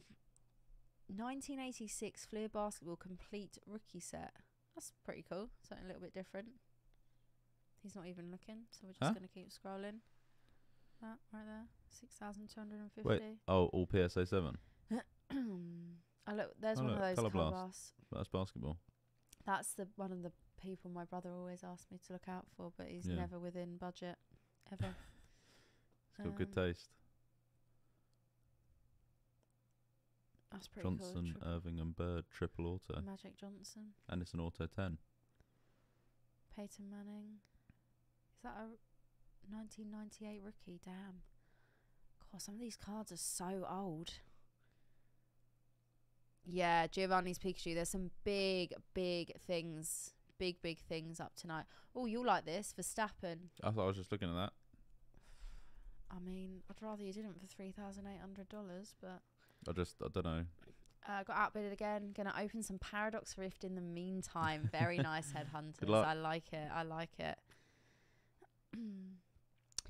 nineteen eighty-six Fleer Basketball Complete Rookie Set. That's pretty cool. Something a little bit different. He's not even looking, so we're just huh? going to keep scrolling. That right there, six thousand two hundred fifty. Wait, oh, all P S A seven. I look, there's oh one look, of those Colour Blast. That's basketball. That's the one of the people my brother always asked me to look out for, but he's yeah. never within budget, ever. Got um, good taste. That's pretty Johnson, cool. Irving and Bird, triple auto. Magic Johnson. And it's an auto ten. Peyton Manning. Is that a nineteen ninety-eight rookie? Damn. God, some of these cards are so old. Yeah, Giovanni's Pikachu. There's some big, big things. Big, big things up tonight. Oh, you'll like this. Verstappen. I thought I was just looking at that. I mean, I'd rather you didn't for three thousand eight hundred dollars, but I just I don't know. Uh, got outbidded again. Gonna open some Paradox Rift in the meantime. Very nice, Headhunters. I like it. I like it.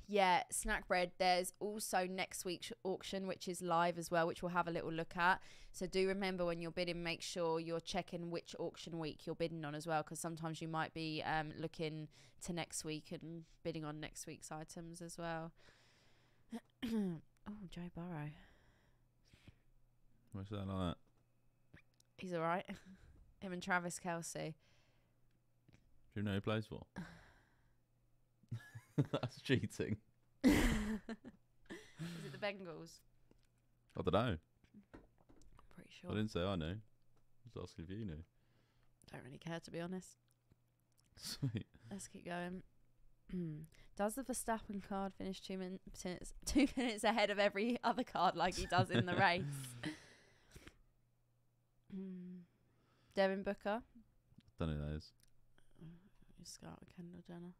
Yeah, snack bread. There's also next week's auction, which is live as well, which we'll have a little look at. So do remember when you're bidding, make sure you're checking which auction week you're bidding on as well, because sometimes you might be um, looking to next week and bidding on next week's items as well. Oh, Joe Burrow. What's that like that? He's alright. Him and Travis Kelce. Do you know who he plays for? That's cheating. Is it the Bengals? I don't know. I'm pretty sure. I didn't say I knew. I was asking if you knew. Don't really care, to be honest. Sweet. Let's keep going. Does the Verstappen card finish two minutes two minutes ahead of every other card like he does in the race? mm. Devin Booker. Don't know who that is. You start with Kendall Jenner.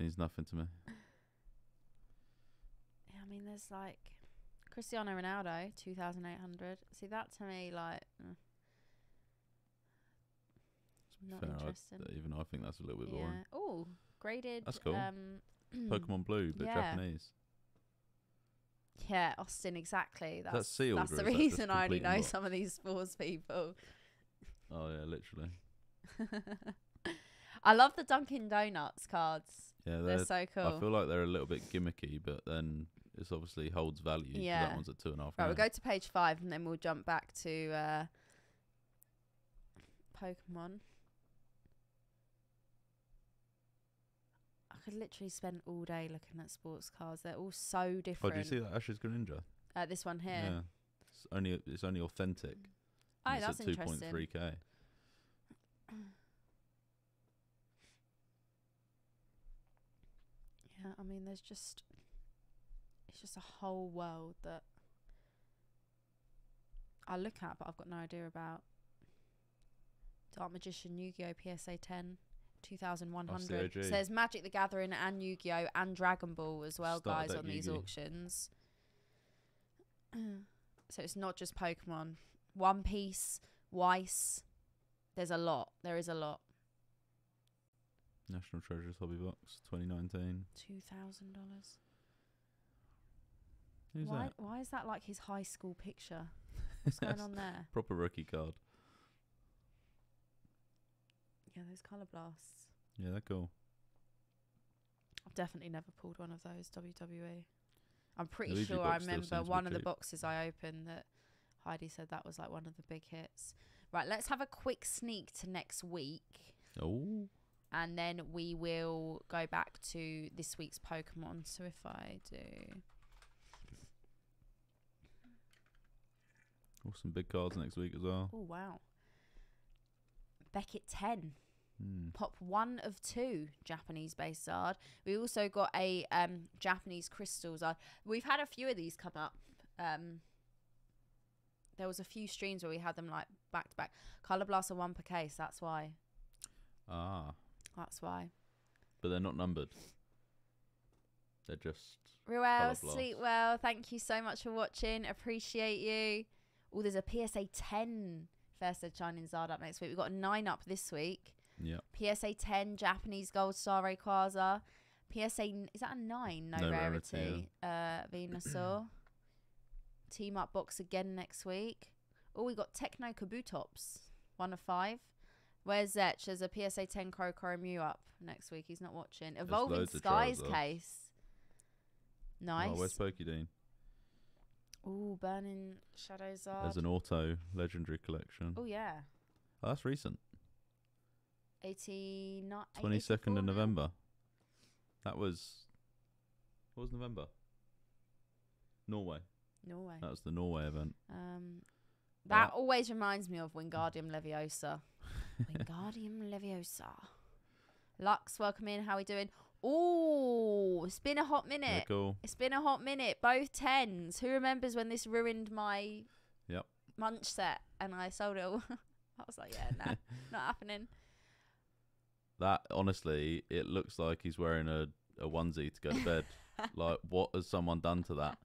Means nothing to me. Yeah, I mean, there's like Cristiano Ronaldo, two thousand eight hundred. See that to me, like. Mm. Not fair, interesting. I, even I think that's a little bit boring. Yeah. Oh, graded. That's cool. Um, Pokemon Blue, but yeah. Japanese. Yeah, Austin, exactly. That's, that's sealed. That's the reason that I only know box. Some of these sports people. Oh yeah, literally. I love the Dunkin' Donuts cards. Yeah, they're, they're so cool. I feel like they're a little bit gimmicky, but then it obviously holds value. Yeah, that one's at two and a half. Right, minutes. We'll go to page five and then we'll jump back to uh, Pokemon. Could literally spend all day looking at sports cards. They're all so different. Oh, do you see that Ash's Greninja? Uh, this one here. Yeah. It's only it's only authentic. Oh, that's interesting. It's at two point three K. Yeah, I mean, there's just it's just a whole world that I look at, but I've got no idea about. Dark Magician, Yu-Gi-Oh, P S A ten, two thousand one hundred. So there's Magic the Gathering and Yu-Gi-Oh and Dragon Ball as well, Start guys, on these auctions. So it's not just Pokemon. One Piece, Weiss. There's a lot. There is a lot. National Treasures Hobby Box, twenty nineteen. two thousand dollars. Who's why, that? Why is that like his high school picture? What's going on there? Proper rookie card. Yeah, those colour blasts. Yeah, they're cool. I've definitely never pulled one of those, W W E. I'm pretty sure I remember one of the boxes I opened that Heidi said that was like one of the big hits. Right, let's have a quick sneak to next week. Oh. And then we will go back to this week's Pokemon. So if I do... Oh, some big cards next week as well. Oh, wow. Beckett ten. Mm. Pop one of two Japanese-based Zard. We also got a um, Japanese crystal Zard. We've had a few of these come up. Um, there was a few streams where we had them like back-to-back. Colour Blasts are one per case, that's why. Ah. That's why. But they're not numbered. They're just... Ruel, sleep well. Thank you so much for watching. Appreciate you. Oh, there's a P S A ten first of Shining Zard up next week. We've got nine up this week. Yeah. P S A ten, Japanese Gold Star Rayquaza. P S A, is that a nine? No, no rarity. rarity yeah. uh, Venusaur. Team Up box again next week. Oh, we got Techno Kabutops. One of five. Where's Zech? There's a P S A ten Krokor and Mew up next week. He's not watching. Evolving Skies case. Nice. Oh, where's Pokédean? Ooh, Burning Shadow Zard. There's an auto legendary collection. Oh, yeah. Oh, that's recent. eighty-nine. twenty-second of November. That was... What was November? Norway. Norway. That was the Norway event. Um, That oh. always reminds me of Wingardium Leviosa. Wingardium Leviosa. Lux, welcome in. How are we doing? Oh, it's been a hot minute. Cool. It's been a hot minute. Both tens. Who remembers when this ruined my yep. munch set and I sold it all? I was like, yeah, nah, not happening. That, honestly, it looks like he's wearing a, a onesie to go to bed. Like, what has someone done to that?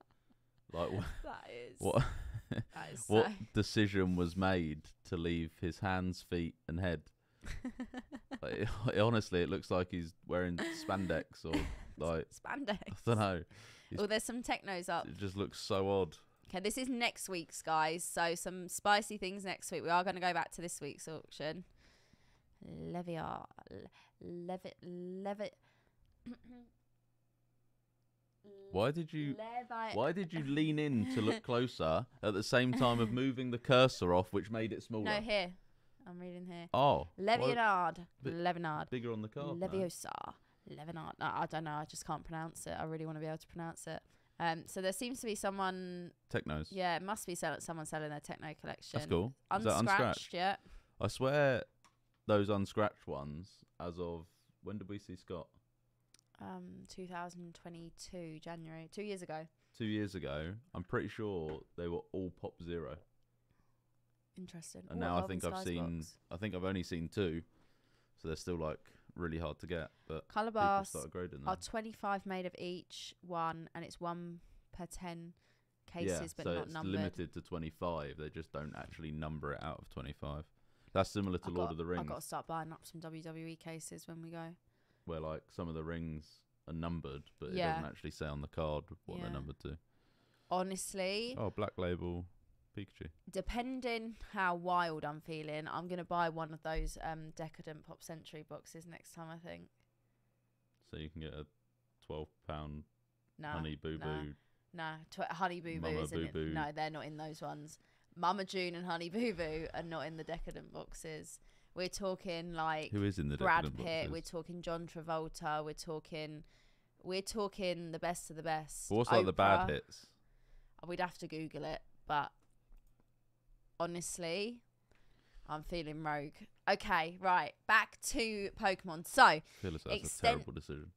Like, wh that is, what, that is what so... decision was made to leave his hands, feet and head? Like, it, it, honestly, it looks like he's wearing spandex or like spandex. I don't know. He's, well, there's some technos up. It just looks so odd. Okay, this is next week's, guys. So some spicy things next week. We are going to go back to this week's auction. Leviar, Levi, Levi. Why did you? Levi why did you lean in to look closer at the same time of moving the cursor off, which made it smaller? No, here. I'm reading here. Oh. Levinard. Levinard. Bigger on the card. Leviosa. Levinard. No, I don't know. I just can't pronounce it. I really want to be able to pronounce it. Um, so there seems to be someone... Technos. Yeah, it must be sell someone selling their techno collection. That's cool. Unscratched, Is that unscratched? Yeah. I swear those unscratched ones, as of... When did we see Scott? Um, two thousand twenty-two, January. Two years ago. Two years ago. I'm pretty sure they were all pop zero. Interesting. And Ooh, now I think I've seen, box. I think I've only seen two, so they're still like really hard to get. But colour bars are twenty-five made of each one, and it's one per ten cases, yeah, but so not it's numbered. Limited to twenty-five. They just don't actually number it out of twenty-five. That's similar to I Lord got, of the Rings. I've got to start buying up some W W E cases when we go. Where like some of the rings are numbered, but yeah. it doesn't actually say on the card what yeah. they're numbered to. Honestly. Oh, Black Label. Pikachu. Depending how wild I'm feeling, I'm going to buy one of those um, Decadent Pop Century boxes next time, I think. So you can get a twelve pound nah, Honey Boo Boo. Nah, nah. Tw Honey Boo Boo isn't it? No, they're not in those ones. Mama June and Honey Boo Boo are not in the Decadent boxes. We're talking like Who is in the Brad Pitt, boxes? We're talking John Travolta, we're talking, we're talking the best of the best. What's like the bad hits? We'd have to Google it, but honestly, I'm feeling rogue. Okay, right, back to Pokemon. So, I feel like that's a terrible decision.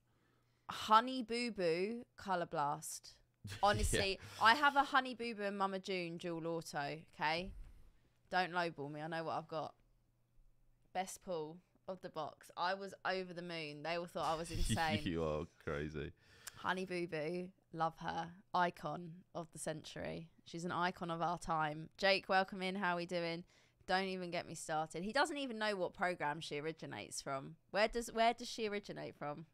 Honey Boo Boo Color Blast. Honestly, yeah. I have a Honey Boo Boo and Mama June dual auto. Okay, don't lowball me. I know what I've got. Best pull of the box. I was over the moon. They all thought I was insane. You are crazy. Honey Boo Boo, love her. Icon of the century. She's an icon of our time. Jake, welcome in. How are we doing? Don't even get me started. He doesn't even know what program she originates from. Where does where does she originate from?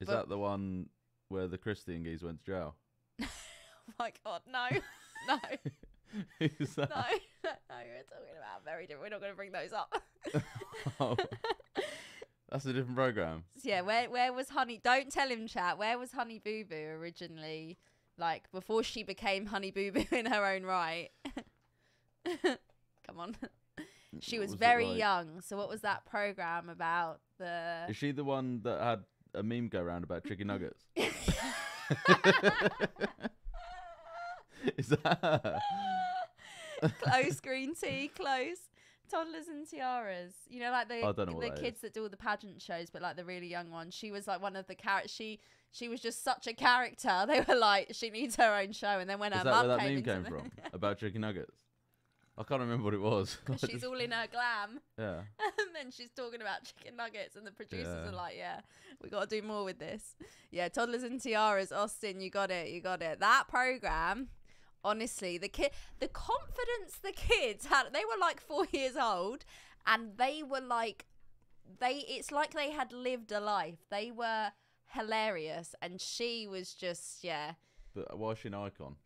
Is but that the one where the Christianese went to jail? Oh my god, no. No. Who's that? No, no, we're talking about very different. We're not going to bring those up. Oh, that's a different program. Yeah, where where was Honey? Don't tell him, chat. Where was Honey Boo Boo originally? Like before she became Honey Boo Boo in her own right. Come on. She was, was very like? young. So what was that program about? The Is she the one that had a meme go round about chicken nuggets? Is that her? Close green tea, close. Toddlers and tiaras. You know, like the the that kids is. that do all the pageant shows, but like the really young one. She was like one of the characters. She she was just such a character. They were like, she needs her own show. And then when is her mum came, that meme came from about chicken nuggets. I can't remember what it was. Because she's all in her glam. Yeah. And then she's talking about chicken nuggets and the producers yeah. are like, yeah, we got to do more with this. Yeah, Toddlers and Tiaras, Austin, you got it, you got it. That program, honestly, the kid, the confidence the kids had, they were like four years old and they were like, they. it's like they had lived a life. They were hilarious and she was just, yeah. But why is she an icon?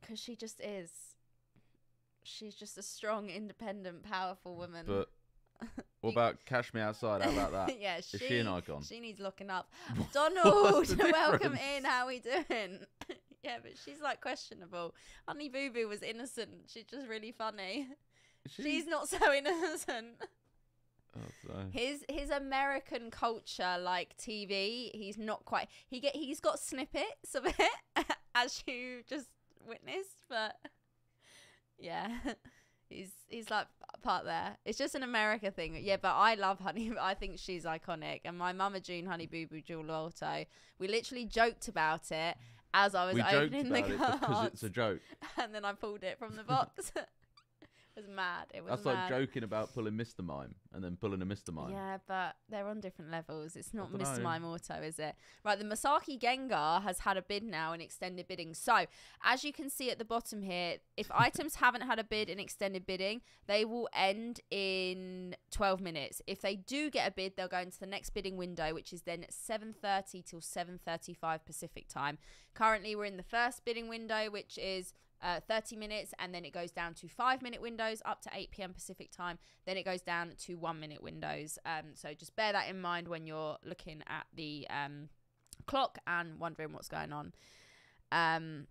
Because she just is. She's just a strong, independent, powerful woman. But what about Cash Me Outside? How about that? Yeah, she, is she an icon? She needs looking up. Donald, welcome in. How are we doing? Yeah, but she's like questionable. Honey Boo Boo was innocent. She's just really funny. She... She's not so innocent. Oh, his his American culture, like T V, he's not quite. He get he's got snippets of it, as you just witnessed, but. Yeah, he's he's like part there. It's just an America thing. Yeah, but I love Honey. I think she's iconic. And my Mama June Honey Boo Boo dual auto. We literally joked about it as I was we opening joked about the cards. It because it's a joke. And then I pulled it from the box. It was mad. It was. That's mad. Like joking about pulling Mister Mime and then pulling a Mister Mime. Yeah, but they're on different levels. It's not Mister Know. Mime auto, is it? Right, the Masaki Gengar has had a bid now in extended bidding. So, as you can see at the bottom here, if items haven't had a bid in extended bidding, they will end in twelve minutes. If they do get a bid, they'll go into the next bidding window, which is then seven thirty till seven thirty-five Pacific time. Currently, we're in the first bidding window, which is... Uh, thirty minutes, and then it goes down to five minute windows up to eight p m Pacific time. Then it goes down to one minute windows. Um, so just bear that in mind when you're looking at the um, clock and wondering what's going on. Um,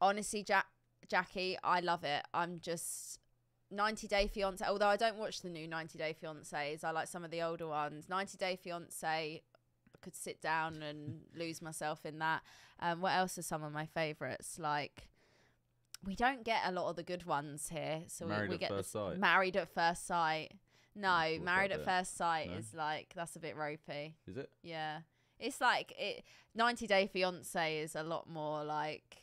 honestly, Jack, Jackie, I love it. I'm just ninety day fiance. Although I don't watch the new ninety day fiances, I like some of the older ones. ninety day fiance. Could sit down and lose myself in that. Um, what else are some of my favorites? Like. We don't get a lot of the good ones here, so married we, we get this Married at First Sight. No, Married at First Sight no? is like, that's a bit ropey. Is it? Yeah. It's like, it. ninety day fiance is a lot more like,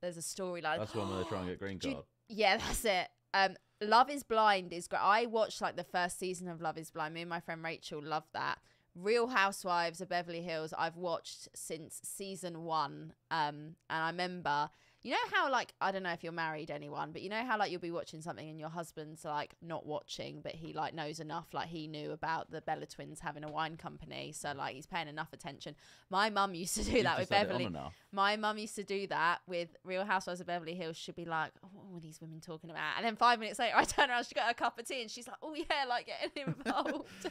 there's a storyline. That's one where they're trying to get green card. You, yeah, that's it. Um, Love is Blind is great. I watched like the first season of Love is Blind. Me and my friend Rachel loved that. Real Housewives of Beverly Hills I've watched since season one. Um, and I remember... You know how, like, I don't know if you're married anyone, but you know how, like, you'll be watching something and your husband's, like, not watching, but he, like, knows enough. Like, he knew about the Bella Twins having a wine company. So, like, he's paying enough attention. My mum used to do you that with Beverly. My mum used to do that with Real Housewives of Beverly Hills. She'd be like, oh, what are these women talking about? And then five minutes later, I turn around, she got a cup of tea, and she's like, oh, yeah, like, getting involved.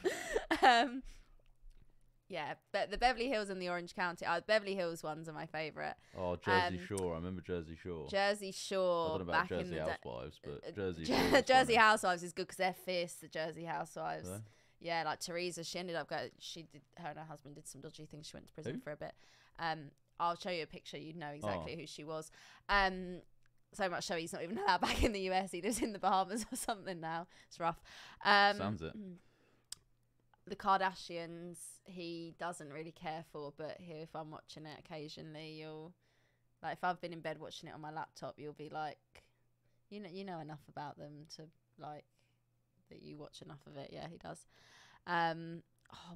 um, Yeah, but the Beverly Hills and the Orange County. Uh, Beverly Hills ones are my favourite. Oh, Jersey um, Shore. I remember Jersey Shore. Jersey Shore. I don't know about back Jersey in Housewives, but Jersey Shore. Jersey, Jersey Housewives is good because they're fierce, the Jersey Housewives. So? Yeah, like Teresa, she ended up going, she did, her and her husband did some dodgy things. She went to prison who? for a bit. Um, I'll show you a picture. You'd know exactly oh. who she was. Um, so much so he's not even allowed back in the U S. He lives in the Bahamas or something now. It's rough. Um, Sounds it. The Kardashians, he doesn't really care for, but here, if I'm watching it occasionally, you'll, like, if I've been in bed watching it on my laptop, you'll be like, you know, you know enough about them to, like, that you watch enough of it. Yeah, he does. Um,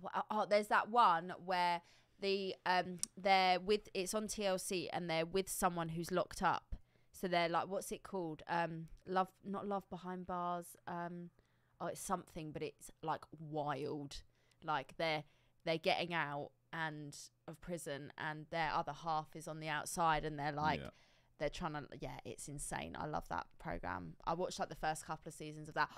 oh, oh, there's that one where the um, they're with, it's on T L C, and they're with someone who's locked up. So they're like, what's it called? Um, love, not Love Behind Bars. Um. Oh, it's something, but it's like wild. Like they're they're getting out and of prison, and their other half is on the outside, and they're like, yeah. they're trying to, yeah, it's insane. I love that program. I watched like the first couple of seasons of that.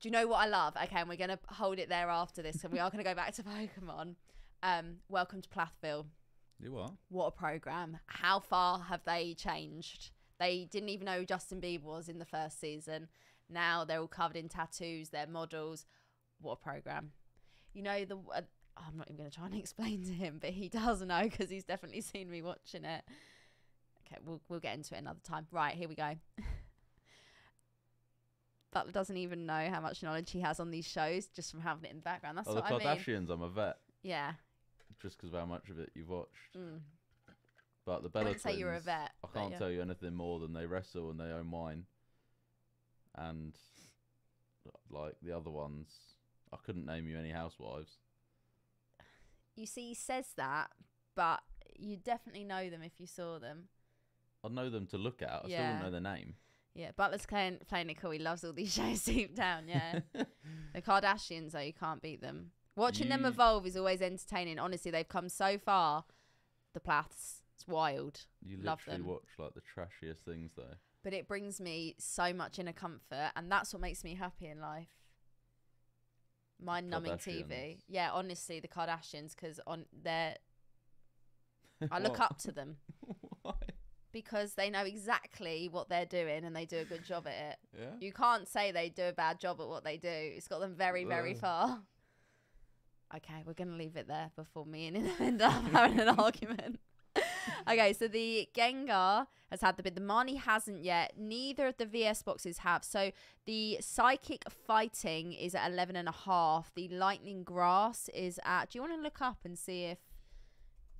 Do you know what I love? Okay, and we're gonna hold it there after this, and we are gonna go back to Pokemon. Um, welcome to Plathville. You are. What a program! How far have they changed? They didn't even know who Justin Bieber was in the first season. Now they're all covered in tattoos, they're models. What a program. You know, the uh, I'm not even going to try and explain to him, but he does know because he's definitely seen me watching it. Okay, we'll, we'll get into it another time. Right, here we go. Butler doesn't even know how much knowledge he has on these shows just from having it in the background. That's oh, what I mean. The Kardashians, I'm a vet. Yeah. Just because of how much of it you've watched. Mm. But the Bella I wouldn't twins, say you're a vet. I can't yeah. tell you anything more than they wrestle and they own wine. And like the other ones, I couldn't name you any housewives. You see, he says that, but you definitely know them if you saw them. I'd know them to look at. I yeah. still wouldn't know their name. Yeah, Butler's playing, playing it cool. He loves all these shows deep down, yeah. The Kardashians, though, you can't beat them. Watching you... them evolve is always entertaining. Honestly, they've come so far. The Plaths, it's wild. You love literally them. Watch like the trashiest things, though. But it brings me so much inner comfort, and that's what makes me happy in life. Mind-numbing T V. Yeah, honestly, the Kardashians, because on their, I look up to them. Why? Because they know exactly what they're doing, and they do a good job at it. Yeah? You can't say they do a bad job at what they do. It's got them very, uh. very far. Okay, we're going to leave it there before me and him end up having an argument. Okay, so the Gengar has had the bid. The Marnie hasn't yet. Neither of the V S boxes have. So the Psychic Fighting is at eleven and a half. The Lightning Grass is at... Do you want to look up and see if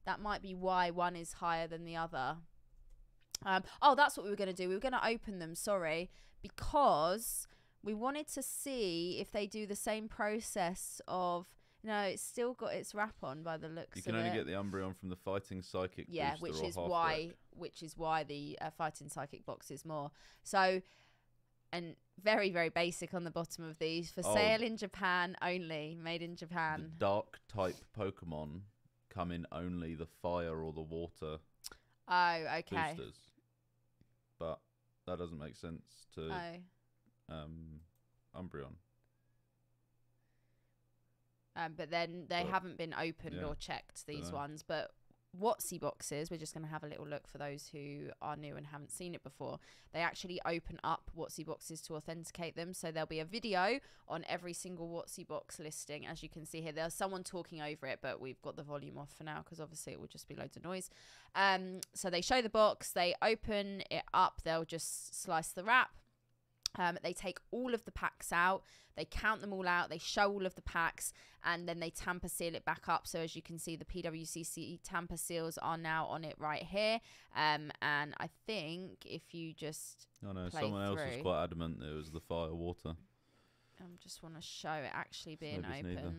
that might be why one is higher than the other? Um, oh, that's what we were going to do. We were going to open them, sorry, because we wanted to see if they do the same process of... No, it's still got its wrap on by the looks of it. You can only it. get the Umbreon from the Fighting Psychic yeah, booster which or is why, deck. which is why the uh, Fighting Psychic box is more. So, and very, very basic on the bottom of these. For oh, sale in Japan only, made in Japan. The dark type Pokemon come in only the fire or the water Oh, okay. boosters. But that doesn't make sense to oh. um, Umbreon. Um, but then they but, haven't been opened yeah, or checked, these ones. But WotC boxes, we're just going to have a little look for those who are new and haven't seen it before. They actually open up WotC boxes to authenticate them. So there'll be a video on every single WotC box listing. As you can see here, there's someone talking over it, but we've got the volume off for now because obviously it will just be loads of noise. Um, so they show the box, they open it up, they'll just slice the wrap. Um, they take all of the packs out, they count them all out, they show all of the packs, and then they tamper seal it back up. So as you can see, the P W C C tamper seals are now on it right here. Um, and I think if you just oh no, play someone through, else was quite adamant that it was the fire water. I just want to show it actually being Maybe opened. Neither.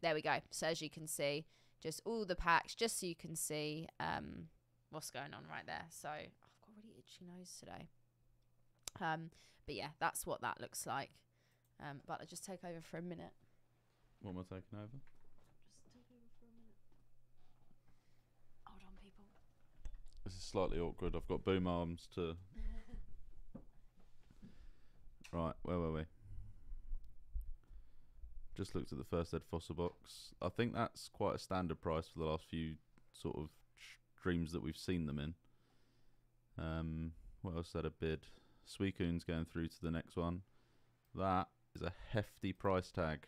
There we go. So as you can see, just all the packs, just so you can see um, what's going on right there. So I've got a really itchy nose today. Um, but yeah, that's what that looks like. Um, but I'll just take over for a minute. What am I taking over? Just take over for a minute. Hold on, people. This is slightly awkward. I've got boom arms to... Right, where were we? Just looked at the first Ed Fossil box. I think that's quite a standard price for the last few sort of streams that we've seen them in. Um, what else had a bid? Suicune's going through to the next one. That is a hefty price tag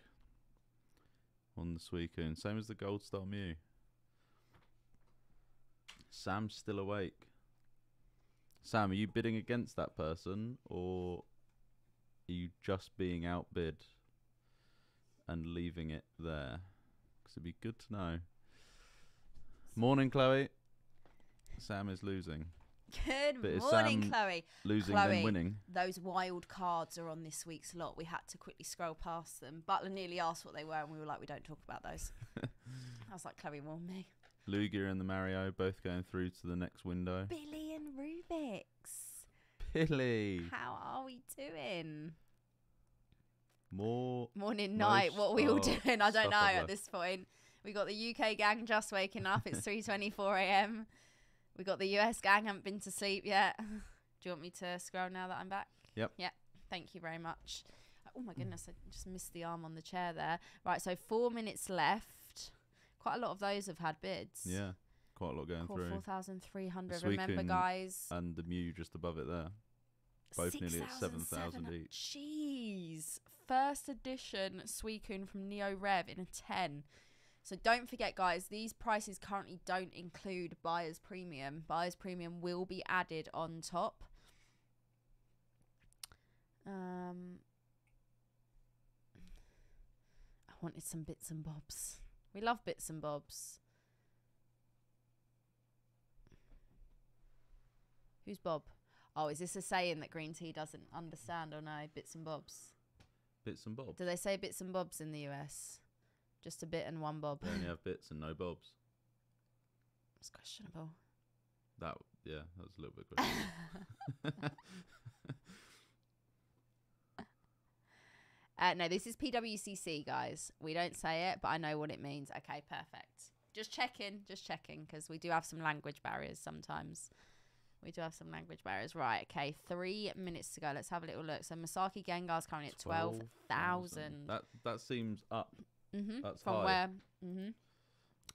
on the Suicune. Same as the Gold Star Mew. Sam's still awake. Sam, are you bidding against that person, or are you just being outbid and leaving it there? Because it'd be good to know. Morning, Chloe. Sam is losing. Good but morning, Sam Chloe. Losing Chloe, then winning. Those wild cards are on this week's lot. We had to quickly scroll past them. Butler nearly asked what they were, and we were like, we don't talk about those. I was like, Chloe warned me. Lugia and the Mario both going through to the next window. Billy and Rubik's. Billy. How are we doing? More. Morning, night. What are we all doing? I don't know at this point. We got the U K gang just waking up. It's three twenty-four A M. We got the U S gang. Haven't been to sleep yet. Do you want me to scroll now that I'm back? Yep. Yep. Thank you very much. Oh my goodness, I just missed the arm on the chair there. Right, so four minutes left. Quite a lot of those have had bids. Yeah, quite a lot going Call through. four thousand three hundred. Remember, guys. And the Mew just above it there. Both six nearly at seven thousand each. Jeez. First edition Suicune from Neo Rev in a ten. So don't forget, guys, these prices currently don't include buyer's premium. Buyer's premium will be added on top. Um, I wanted some bits and bobs. We love bits and bobs. Who's Bob? Oh, is this a saying that green tea doesn't understand or no? Bits and bobs. Bits and bobs. Do they say bits and bobs in the U S? Just a bit and one bob. They only have bits and no bobs. That's questionable. That, yeah, that was a little bit questionable. uh, no, this is P W C C, guys. We don't say it, but I know what it means. Okay, perfect. Just checking, just checking, because we do have some language barriers sometimes. We do have some language barriers. Right, okay, three minutes to go. Let's have a little look. So Masaki Gengar's currently at twelve thousand. That, that seems up. Mm-hmm. That's from high. Where? Mm-hmm.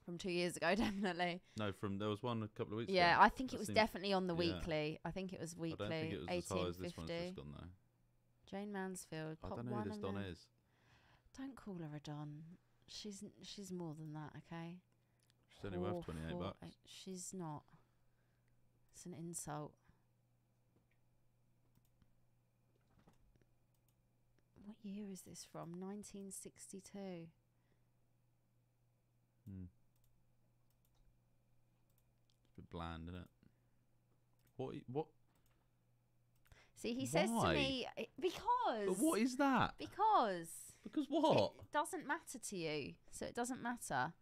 From two years ago, definitely. No, from there was one a couple of weeks yeah, ago. Yeah, I think that it was seems, definitely on the yeah. weekly. I think it was weekly. I don't think it was as high as this one's just gone though. Jane Mansfield. I don't know who this Don then... is. Don't call her a Don. She's she's more than that. Okay. She's only worth twenty eight bucks. Eight. She's not. It's an insult. What year is this from? nineteen sixty-two. Hmm. It's a bit bland, isn't it? What? What? See, he Why? says to me, because. But what is that? Because. Because what? It doesn't matter to you, so it doesn't matter.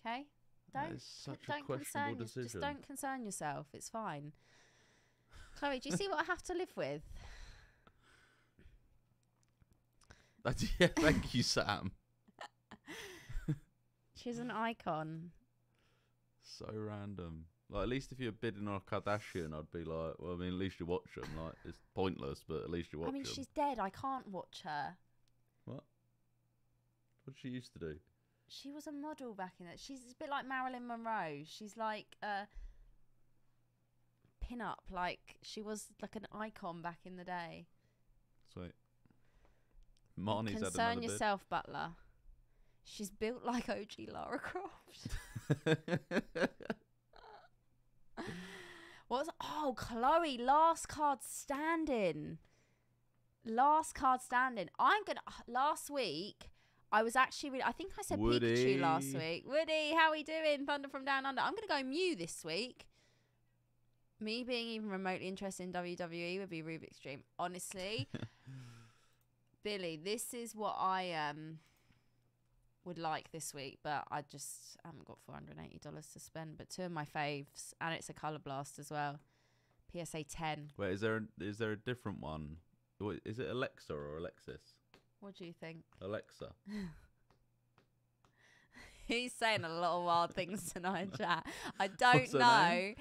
Okay? Don't, that is such don't a questionable concern decision. Just don't concern yourself. It's fine. Chloe, do you see what I have to live with? Yeah, thank you, Sam. She's an icon. So random. Like, at least if you're bidding on a Kardashian, I'd be like, well, I mean, at least you watch them. Like, it's pointless, but at least you watch them. I mean, them. She's dead. I can't watch her. What? What did she used to do? She was a model back in that. She's a bit like Marilyn Monroe. She's like a pin-up. Like, she was like an icon back in the day. Sweet. Marnie's Concern yourself, bid. Butler. She's built like O G Lara Croft. What's oh Chloe? Last card standing. Last card standing. I'm gonna. Last week, I was actually. Really, I think I said Woody. Pikachu last week. Woody, how are we doing? Thunder from Down Under. I'm gonna go Mew this week. Me being even remotely interested in W W E would be Rubik's dream, honestly. Billy, this is what I um would like this week, but I just haven't got four hundred and eighty dollars to spend. But two of my faves, and it's a colour blast as well. P S A ten. Wait, is there a, is there a different one? Is it Alexa or Alexis? What do you think? Alexa. He's saying a lot of wild things tonight, chat. I don't What's know. I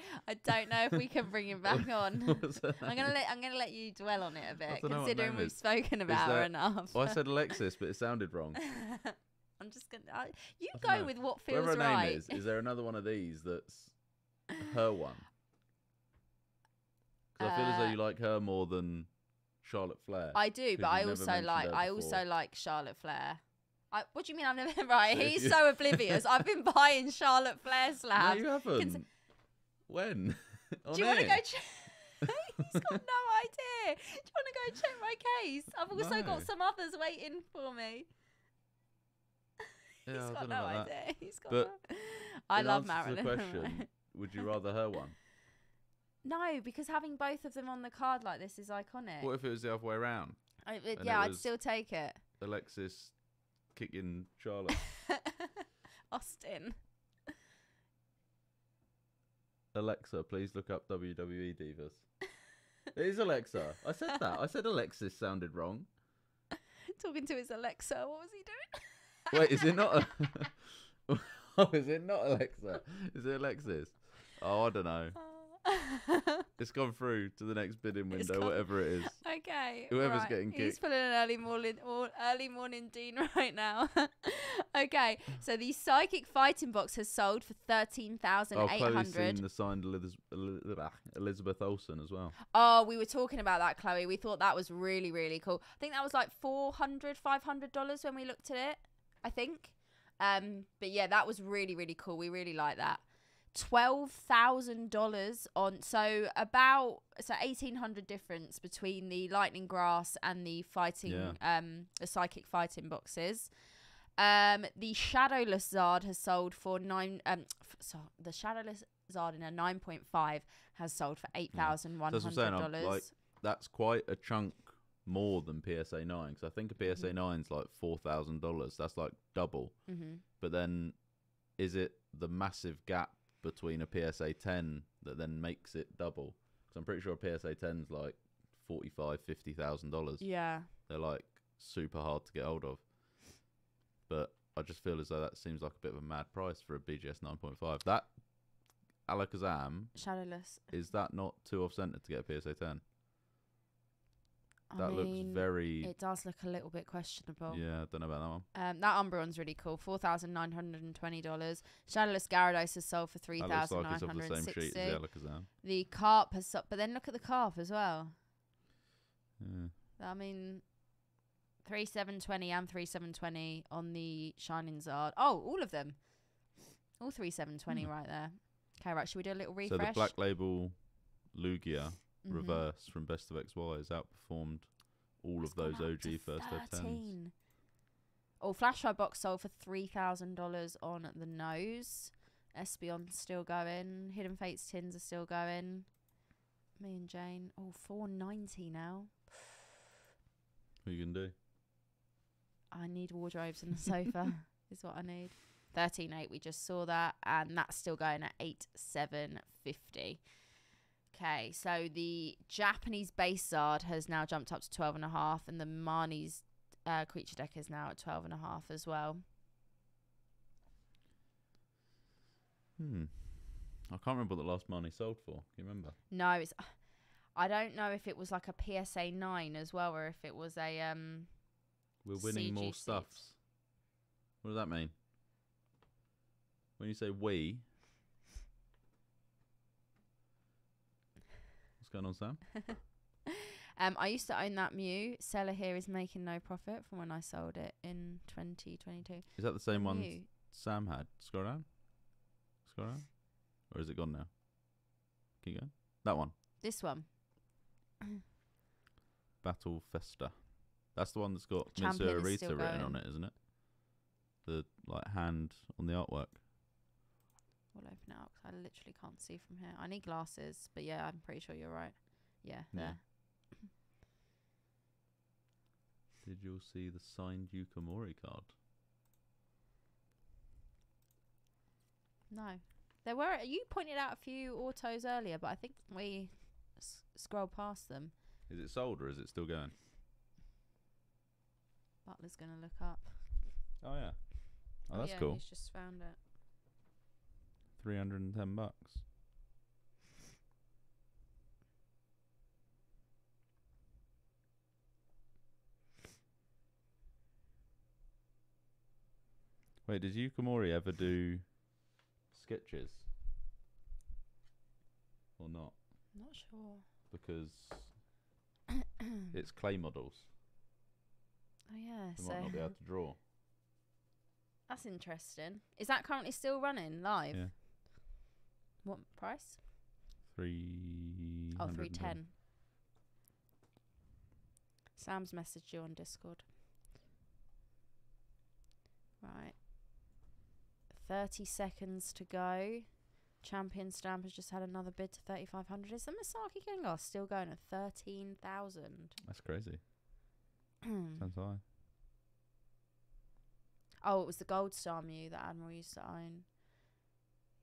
don't know if we can bring him back on. I'm gonna let I'm gonna let you dwell on it a bit, considering we've is. spoken about that, her enough. Well, I said Alexis, but it sounded wrong. I'm just gonna. I, you I go know. with what feels Whatever her right. Name is, is there another one of these that's her one? Because uh, I feel as though you like her more than Charlotte Flair. I do, but I also like I also like Charlotte Flair. I, what do you mean I've never... Right, so he's you... so oblivious. I've been buying Charlotte Flair slabs. No, you haven't. Cons when? Do you want to go check? He's got no idea. Do you want to go check my case? I've also no. got some others waiting for me. Yeah, He's got no idea. That. He's got. But no... I love Marilyn. The question, would you rather her one? No, because having both of them on the card like this is iconic. What if it was the other way around? I, it, yeah, I'd still take it. Alexis kicking Charlotte. Austin. Alexa, please look up W W E Divas. It is Alexa. I said that. I said Alexis sounded wrong. Talking to his Alexa. What was he doing? Wait, is it not? A... oh, is it not Alexa? Is it Alexis? Oh, I don't know. It's gone through to the next bidding window, whatever it is. Okay. Whoever's right. getting kicked. He's pulling an early morning, early morning Dean right now. Okay. So the Psychic Fighting Box has sold for thirteen thousand eight hundred. Oh, Chloe's seen the signed Eliz Elizabeth Olsen as well. Oh, we were talking about that, Chloe. We thought that was really, really cool. I think that was like four hundred, five hundred dollars when we looked at it. I think. Um, but yeah, that was really, really cool. We really like that. twelve thousand dollars on, so about, so eighteen hundred difference between the Lightning Grass and the fighting, yeah. um, the Psychic Fighting Boxes. Um, the Shadowless Zard has sold for nine, um, so the Shadowless Zard in a nine point five has sold for eight thousand one hundred dollars. Yeah. That's, like, that's quite a chunk more than P S A nine, because I think a P S A nine is like four thousand dollars. That's like double. Mm-hmm. But then is it the massive gap between a P S A ten that then makes it double? Because I'm pretty sure a P S A ten's like forty-five, fifty thousand dollars. Yeah, they're like super hard to get hold of. But I just feel as though that seems like a bit of a mad price for a B G S nine point five. That Alakazam Shadowless, is that not too off-centered to get a P S A ten? That I mean, looks very... It does look a little bit questionable. Yeah, I don't know about that one. Um, that Umbreon's really cool. four thousand nine hundred twenty dollars. Shadowless Gyarados has sold for three thousand nine hundred sixty dollars. The, the Carp has sold... But then look at the Carp as well. Yeah. I mean, three thousand seven hundred twenty dollars and three thousand seven hundred twenty dollars on the Shining Zard. Oh, all of them. All three thousand seven hundred twenty dollars hmm. right there. Okay, right, should we do a little refresh? So the Black Label Lugia... Reverse mm-hmm. from Best of X Y has outperformed all it's of those O G first attempts. Oh, Flashfire box sold for three thousand dollars on the nose. Espeon's still going. Hidden Fates tins are still going. Me and Jane. Oh, four ninety now. What are you gonna do? I need wardrobes and a sofa. Is what I need. Thirteen eight. We just saw that, and that's still going at eight seven fifty. Okay, so the Japanese base Zard has now jumped up to twelve and a half, and the Marnie's uh, creature deck is now at twelve and a half as well. Hmm, I can't remember what the last Marnie sold for. Can you remember? No, it's. I don't know if it was like a P S A nine as well, or if it was a. Um, We're winning C G C. More stuffs. What does that mean? When you say we. What's going on, Sam? um, I used to own that Mew. Seller here is making no profit from when I sold it in twenty twenty-two. Is that the same Mew. one Sam had? Scroll down? Scroll down? Or is it gone now? Keep going. That one. This one. Battle Festa. That's the one that's got Mizu Arita written going. on it, isn't it? The like hand on the artwork. We'll open it up because I literally can't see from here. I need glasses, but yeah, I'm pretty sure you're right. Yeah, yeah. There. Did you all see the signed Yukamori card? No. There were, you pointed out a few autos earlier, but I think we s scrolled past them. Is it sold or is it still going? Butler's going to look up. Oh, yeah. Oh, that's oh, yeah, cool. He's just found it. three hundred and ten bucks. Wait, did Yukamori ever do sketches? Or not? Not sure. Because it's clay models. Oh yeah, they so might not be able to draw. That's interesting. Is that currently still running live? Yeah. What price? three. Oh, three ten. Sam's messaged you on Discord. Right. thirty seconds to go. Champion Stamp has just had another bid to thirty-five hundred. Is the Masaki Gengar still going at thirteen thousand? That's crazy. Sounds high. Oh, it was the Gold Star Mew that Admiral used to own.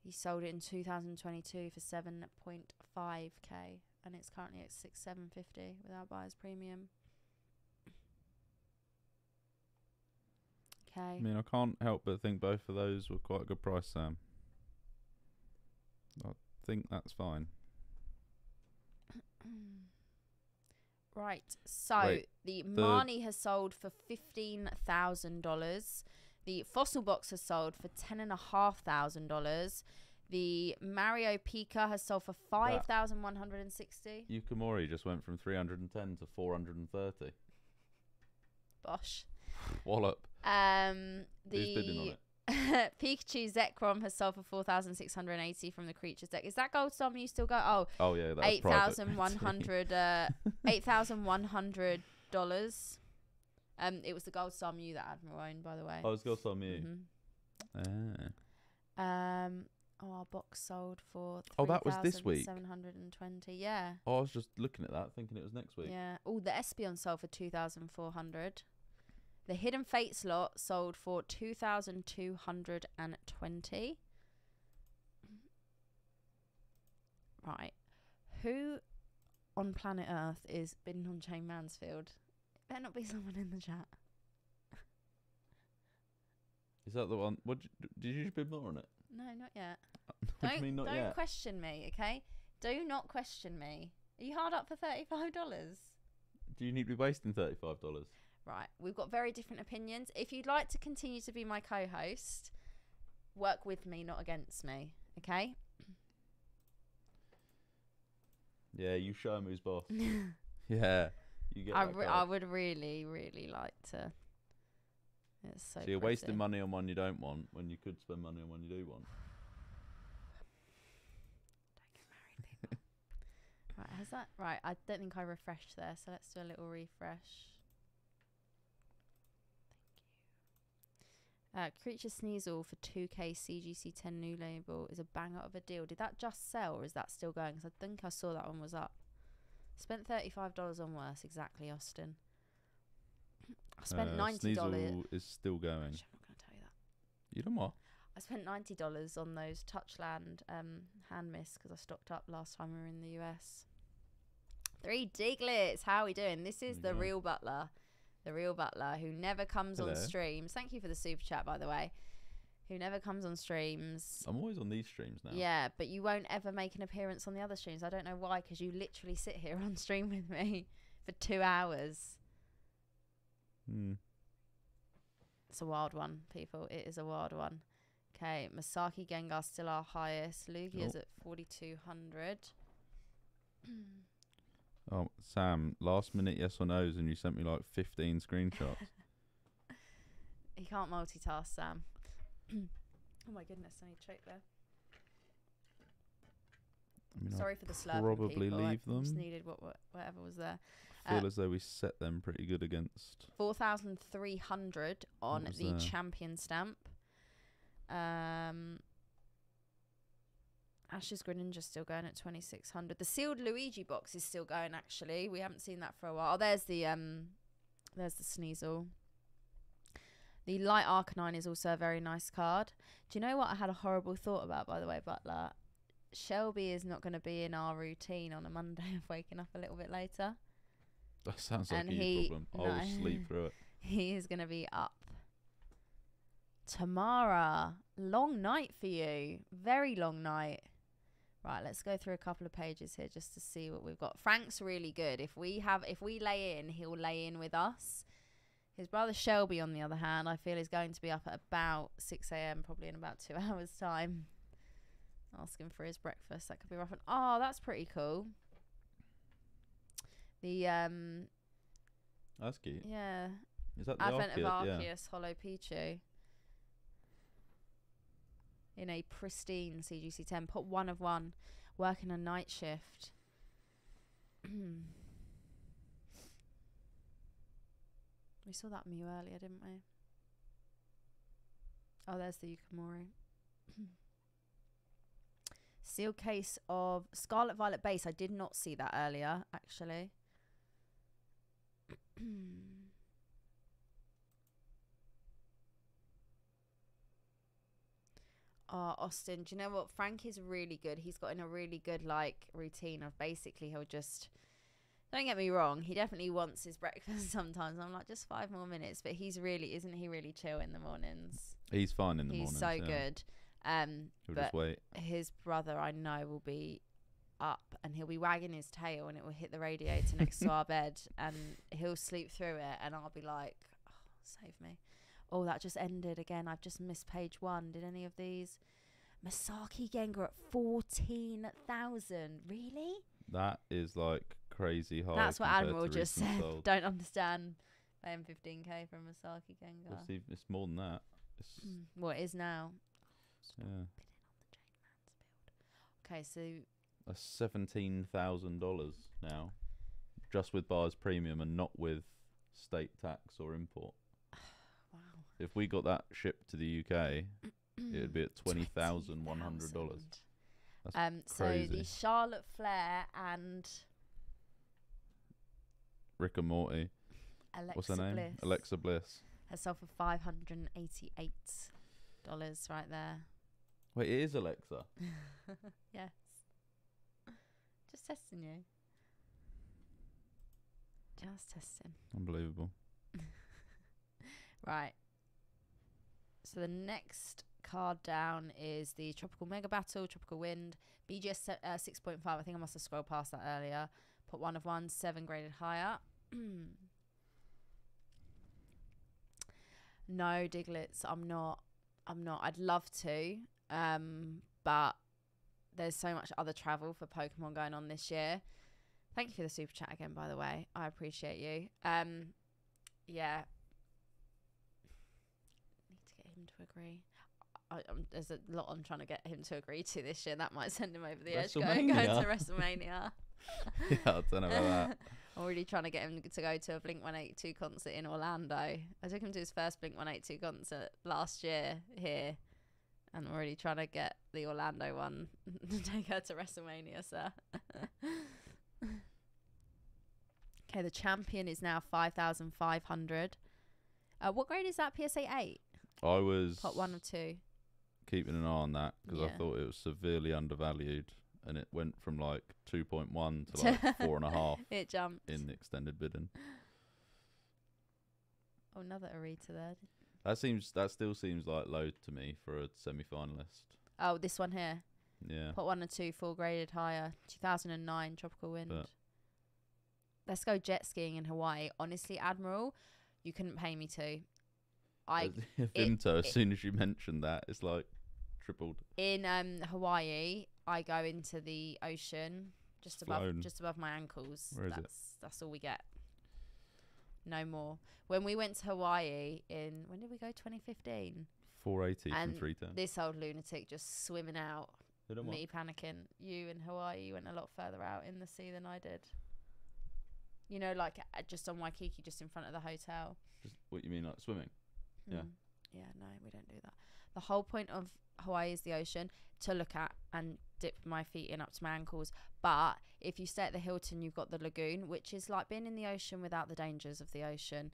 He sold it in two thousand twenty-two for seven point five K, and it's currently at sixty-seven fifty without buyer's premium. Okay. I mean, I can't help but think both of those were quite a good price, Sam. I think that's fine. Right, so Wait, the Marnie has sold for fifteen thousand dollars. The Fossil Box has sold for ten thousand five hundred dollars. The Mario Pika has sold for five thousand one hundred sixty dollars. Yukamori just went from three hundred ten to four hundred thirty. Bosh. Wallop. Um, the Who's bidding on it? Pikachu Zekrom has sold for four thousand six hundred and eighty from the Creatures Deck. Is that Gold Star Mew still go? Oh, oh yeah, that's eight thousand one hundred, uh, eight thousand one hundred dollars. Um, it was the Gold Star Mew that Admiral owned, by the way. Oh, it's Gold Star Mew. Mm-hmm. ah. Um, oh, our box sold for three, oh, that was this week. Seven hundred and twenty. Yeah. Oh, I was just looking at that, thinking it was next week. Yeah. Oh, the Espeon sold for two thousand four hundred. The Hidden Fates lot sold for two thousand two hundred twenty. Right. Who on planet Earth is bidding on Jane Mansfield? It better not be someone in the chat. Is that the one? What, did you just bid more on it? No, not yet. What do you mean not yet? Don't question me, okay? Do not question me. Are you hard up for thirty-five dollars? Do you need to be wasting thirty-five dollars? Right, we've got very different opinions. If you'd like to continue to be my co-host, work with me, not against me, okay? Yeah, you show him who's boss. Yeah, you get. I, re I would really, really like to. It's so. So you're pretty. Wasting money on one you don't want when you could spend money on one you do want. Don't get married, people. Right, has that? Right, I don't think I refreshed there, so let's do a little refresh. Uh, Creature Sneasel for two K C G C ten new label is a bang out of a deal. Did that just sell or is that still going? Because I think I saw that one was up. Spent thirty-five dollars on worse. Exactly, Austin. I spent uh, ninety dollars. Sneasel is still going. Actually, I'm not going to tell you that. You don't what? I spent ninety dollars on those Touchland um, hand mists because I stocked up last time we were in the U S. Three Diglets. How are we doing? This is the go. Real Butler. The real Butler, who never comes Hello. on streams. Thank you for the super chat, by the way. Who never comes on streams. I'm always on these streams now. Yeah, but you won't ever make an appearance on the other streams. I don't know why, because you literally sit here on stream with me for two hours. Hmm. It's a wild one, people. It is a wild one. Okay, Masaki Gengar still our highest. Lugia's oh. at forty-two hundred. Oh, Sam, last minute yes or no's, and you sent me like fifteen screenshots. He can't multitask, Sam. Oh my goodness, I need to choke there. I mean, Sorry I'll for the slurp. Probably people. leave I them. Just needed what, what whatever was there. I feel uh, as though we set them pretty good against. Four thousand three hundred on the there? champion stamp. Um. Ash's Greninja's still going at twenty-six hundred. The sealed Luigi box is still going, actually. We haven't seen that for a while. Oh, there's the um there's the Sneasel. The Light Arcanine is also a very nice card. Do you know what I had a horrible thought about, by the way, Butler? Shelby is not going to be in our routine on a Monday of waking up a little bit later. That sounds like and a he, problem. No, I'll sleep through it. He is going to be up. Tamara, long night for you. Very long night. Right, let's go through a couple of pages here just to see what we've got. Frank's really good. If we have, if we lay in, he'll lay in with us. His brother Shelby, on the other hand, I feel is going to be up at about six A M, probably in about two hours' time. Ask him for his breakfast. That could be rough. And oh, that's pretty cool. The um, that's cute. Yeah. Is that the Advent of Arceus yeah. Hollow Pichu? In a pristine C G C ten, put one of one. working a night shift. We saw that Mew earlier, didn't we? Oh, there's the Yukimori. Seal case of Scarlet Violet base. I did not see that earlier, actually. Oh, Austin, do you know what? Frank is really good. He's got in a really good, like, routine of basically he'll just... Don't get me wrong, he definitely wants his breakfast sometimes. I'm like, just five more minutes. But he's really... Isn't he really chill in the mornings? He's fine in the he's mornings. He's so yeah. good. Um, he'll but just wait. His brother, I know, will be up and he'll be wagging his tail and it will hit the radiator next to our bed and he'll sleep through it and I'll be like, oh, save me. Oh, that just ended again. I've just missed page one. Did any of these? Masaki Gengar at fourteen thousand. Really? That is like crazy high. That's what Admiral just said. Sold. Don't understand paying fifteen K for Masaki Gengar. Well, see, it's more than that. It's mm, well, it is now. Stop yeah. Okay, so... That's seventeen thousand dollars now. Just with bars premium and not with state tax or import. If we got that shipped to the U K, it'd be at twenty thousand one hundred dollars. Um, crazy. So the Charlotte Flair and Rick and Morty. Alexa What's her name? Bliss. Alexa Bliss. Herself for five hundred and eighty-eight dollars, right there. Wait, it is Alexa. Yes. Just testing you. Just testing. Unbelievable. Right. So the next card down is the Tropical Mega Battle, Tropical Wind, B G S uh, six point five. I think I must have scrolled past that earlier. Put one of one, seven graded higher. No, Diglets, I'm not. I'm not. I'd love to, um, but there's so much other travel for Pokemon going on this year. Thank you for the super chat again, by the way. I appreciate you. Um, yeah. to agree I, um, there's a lot I'm trying to get him to agree to this year that might send him over the edge going, going to WrestleMania. Yeah, I don't know about that. I'm really trying to get him to go to a Blink one eighty-two concert in Orlando. I took him to his first Blink one eighty-two concert last year here and I'm already trying to get the Orlando one to take her to WrestleMania, sir. Okay, the champion is now five thousand five hundred. Uh, what grade is that? P S A eight? I was Pot one or two. keeping an eye on that because yeah. I thought it was severely undervalued and it went from like two point one to like four and a half. It jumped in the extended bidding. Oh, another Arita there. That seems that still seems like low to me for a semi-finalist. Oh, this one here. Yeah. Pot one or two, full graded higher. two thousand nine Tropical Wind. But let's go jet skiing in Hawaii. Honestly, Admiral, you couldn't pay me to. I Vimto, as soon as you mentioned that, it's like tripled. In um Hawaii, I go into the ocean just above Flown. just above my ankles. Where that's is it? That's all we get. No more. When we went to Hawaii in when did we go? twenty fifteen. four eighty and from three ten. This old lunatic just swimming out. Me panicking. You in Hawaii went a lot further out in the sea than I did. You know, like just on Waikiki, just in front of the hotel. Just, what you mean, like swimming? Yeah. Mm. Yeah, no, we don't do that. The whole point of Hawaii is the ocean to look at and dip my feet in up to my ankles. But if you stay at the Hilton, you've got the lagoon, which is like being in the ocean without the dangers of the ocean.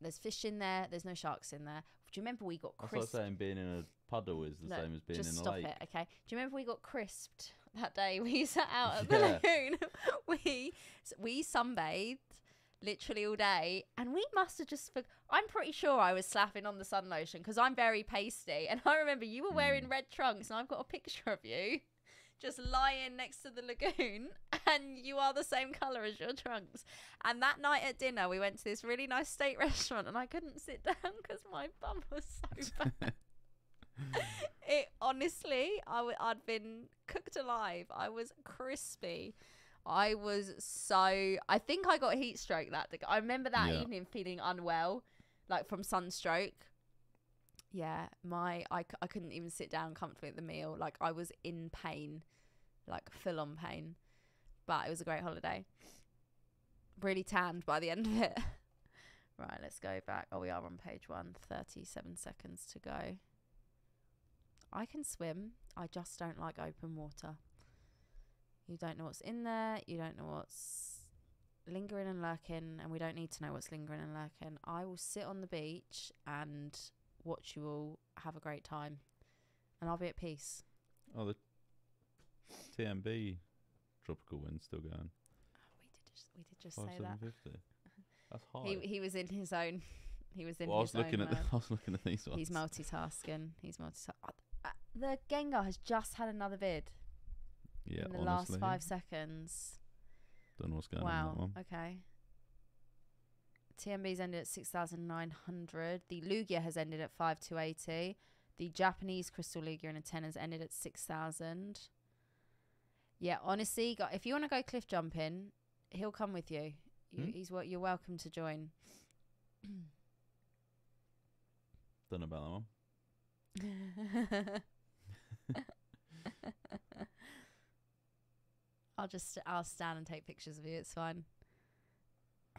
There's fish in there. There's no sharks in there. Do you remember we got crisped? That's like saying being in a puddle is the Look, same as being in a lake. Just stop it, okay? Do you remember we got crisped that day? We sat out at yeah. the lagoon. we, we sunbathed. Literally all day, and we must have just. I'm pretty sure I was slapping on the sun lotion because I'm very pasty, and I remember you were wearing mm. red trunks, and I've got a picture of you just lying next to the lagoon, and you are the same colour as your trunks. And that night at dinner, we went to this really nice steak restaurant, and I couldn't sit down because my bum was so bad. It honestly, I w I'd been cooked alive. I was crispy. I was so... I think I got heat stroke that day. I remember that yeah. evening feeling unwell, like from sunstroke. Yeah, my I, I couldn't even sit down comfortably at the meal. Like, I was in pain like full-on pain, but it was a great holiday. Really tanned by the end of it. Right, let's go back. Oh, we are on page one. thirty-seven seconds to go. I can swim. I just don't like open water. You don't know what's in there. You don't know what's lingering and lurking, and we don't need to know what's lingering and lurking. I will sit on the beach and watch you all have a great time, and I'll be at peace. Oh, the T M B tropical wind's still going. Oh, we did just, we did just say that. That's hard. He he was in his own. He was in. Well, his I was looking own at. The, I was looking at these ones. He's multitasking. He's multitasking. Oh, the Gengar has just had another vid. Yeah, in the honestly. last five seconds. Don't know what's going wow. on. Wow. Okay. T M B's ended at six thousand nine hundred. The Lugia has ended at five two eighty. The Japanese Crystal Lugia in a ten has ended at six thousand. Yeah, honestly, got, if you want to go cliff jumping, he'll come with you. You, hmm? He's what you're welcome to join. Don't know about that one. I'll just I'll stand and take pictures of you. It's fine.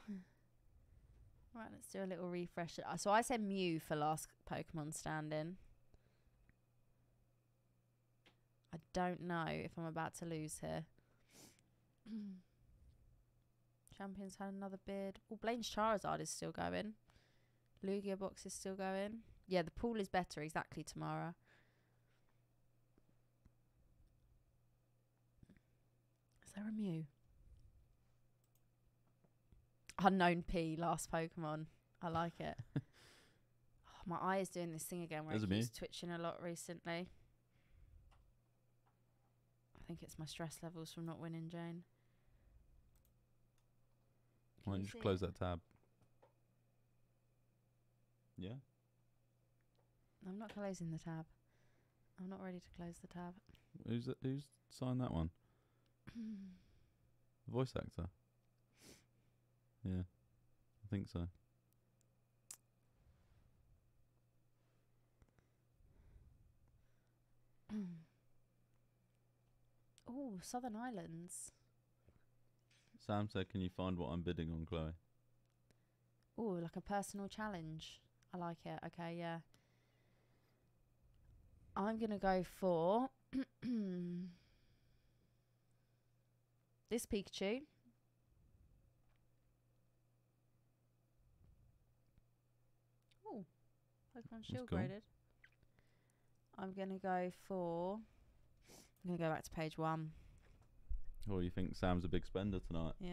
Right, let's do a little refresh. Uh, so I said Mew for last Pokemon stand-in. I don't know if I'm about to lose here. Champions had another bid. Oh, Blaine's Charizard is still going. Lugia box is still going. Yeah, the pool is better. Exactly, Tamara. Is there a Mew? Unknown P, last Pokemon. I like it. Oh, my eye is doing this thing again where There's it keeps twitching a lot recently. I think it's my stress levels from not winning, Jane. Why don't you just close that tab? Yeah? I'm not closing the tab. I'm not ready to close the tab. Who's that, who's signed that one? The voice actor? Yeah, I think so. Oh, Southern Islands. Sam said, can you find what I'm bidding on, Chloe? Oh, like a personal challenge. I like it. Okay, yeah. I'm going to go for this Pikachu. Oh, Pokemon Shield cool. graded. I'm going to go for... I'm going to go back to page one. Oh, you think Sam's a big spender tonight? Yeah.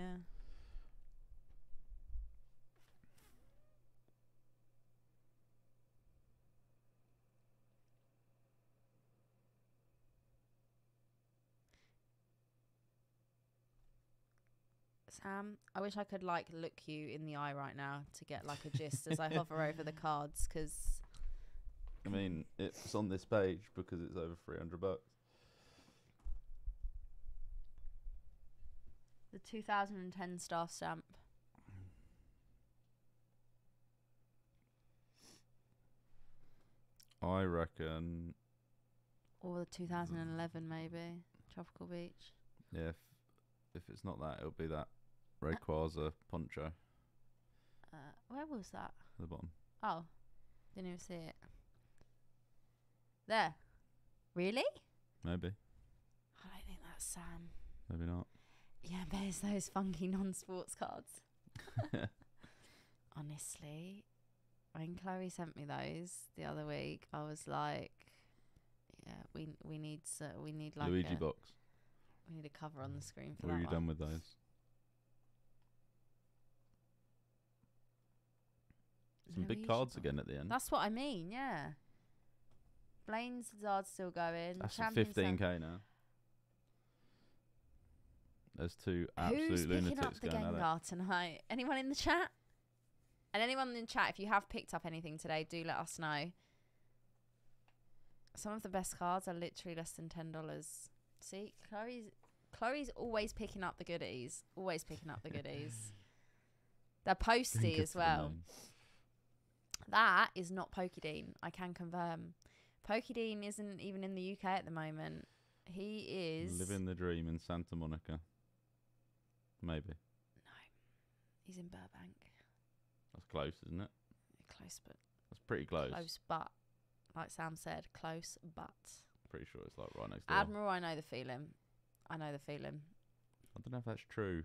Sam, I wish I could like look you in the eye right now to get like a gist as I hover over the cards, because I mean it's on this page because it's over three hundred bucks. The two thousand ten star stamp. I reckon. Or the two thousand eleven maybe. Tropical Beach. Yeah, if, if it's not that, it'll be that Rayquaza uh, poncho. Uh, where was that? At the bottom. Oh, didn't even see it. There. Really? Maybe. I don't think that's Sam. Maybe not. Yeah, there's those funky non-sports cards. Honestly, when Chloe sent me those the other week, I was like, "Yeah, we we need so we need like Luigi a, box. We need a cover on the screen for what that." What are you one. done with those? Some Luigi big cards box. again at the end. That's what I mean. Yeah, Blaine's Zard's still going. That's fifteen K now. There's two absolute Who's lunatics up the going Gengar at it. tonight? Anyone in the chat? And anyone in the chat, if you have picked up anything today, do let us know. Some of the best cards are literally less than ten dollars. See, Chloe's Chloe's always picking up the goodies. Always picking up the goodies. They're posty as well. That is not Pokedean. I can confirm. Pokedean isn't even in the U K at the moment. He is... living the dream in Santa Monica. Maybe. No. He's in Burbank. That's close, isn't it? Close, but... That's pretty close. Close, but... Like Sam said, close, but... Pretty sure it's like right next door. Admiral, I know the feeling. I know the feeling. I don't know if that's true.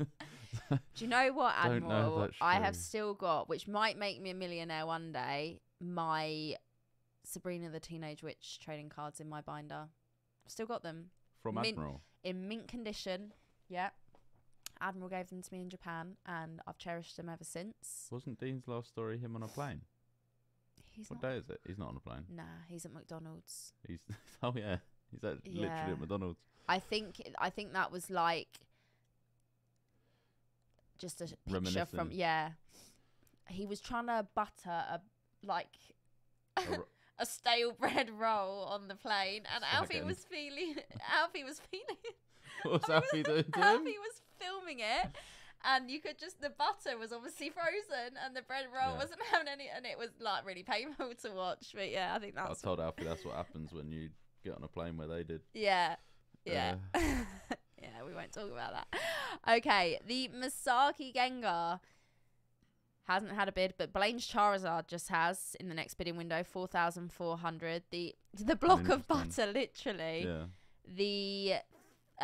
Do you know what, Admiral? Don't know if that's true. I have still got, which might make me a millionaire one day, my Sabrina the Teenage Witch trading cards in my binder. I've still got them. From mint, Admiral? In mint condition. Yeah. Admiral gave them to me in Japan, and I've cherished them ever since. Wasn't Dean's last story him on a plane? He's what not, day is it? He's not on a plane. Nah, he's at McDonald's. He's oh yeah, he's at, yeah. literally at McDonald's. I think I think that was like just a picture from yeah. He was trying to butter a like a, a stale bread roll on the plane, and Second. Alfie was feeling Alfie was feeling. What was Alfie doing to him? Alfie was filming it. And you could just, the butter was obviously frozen and the bread roll yeah. wasn't having any, and it was like really painful to watch. But yeah, I think that's... I told Alfie that's what happens when you get on a plane where they did. Yeah, yeah. Uh... yeah, we won't talk about that. Okay, the Masaki Gengar hasn't had a bid, but Blaine's Charizard just has in the next bidding window, four thousand four hundred. The, the block of butter, literally. Yeah. The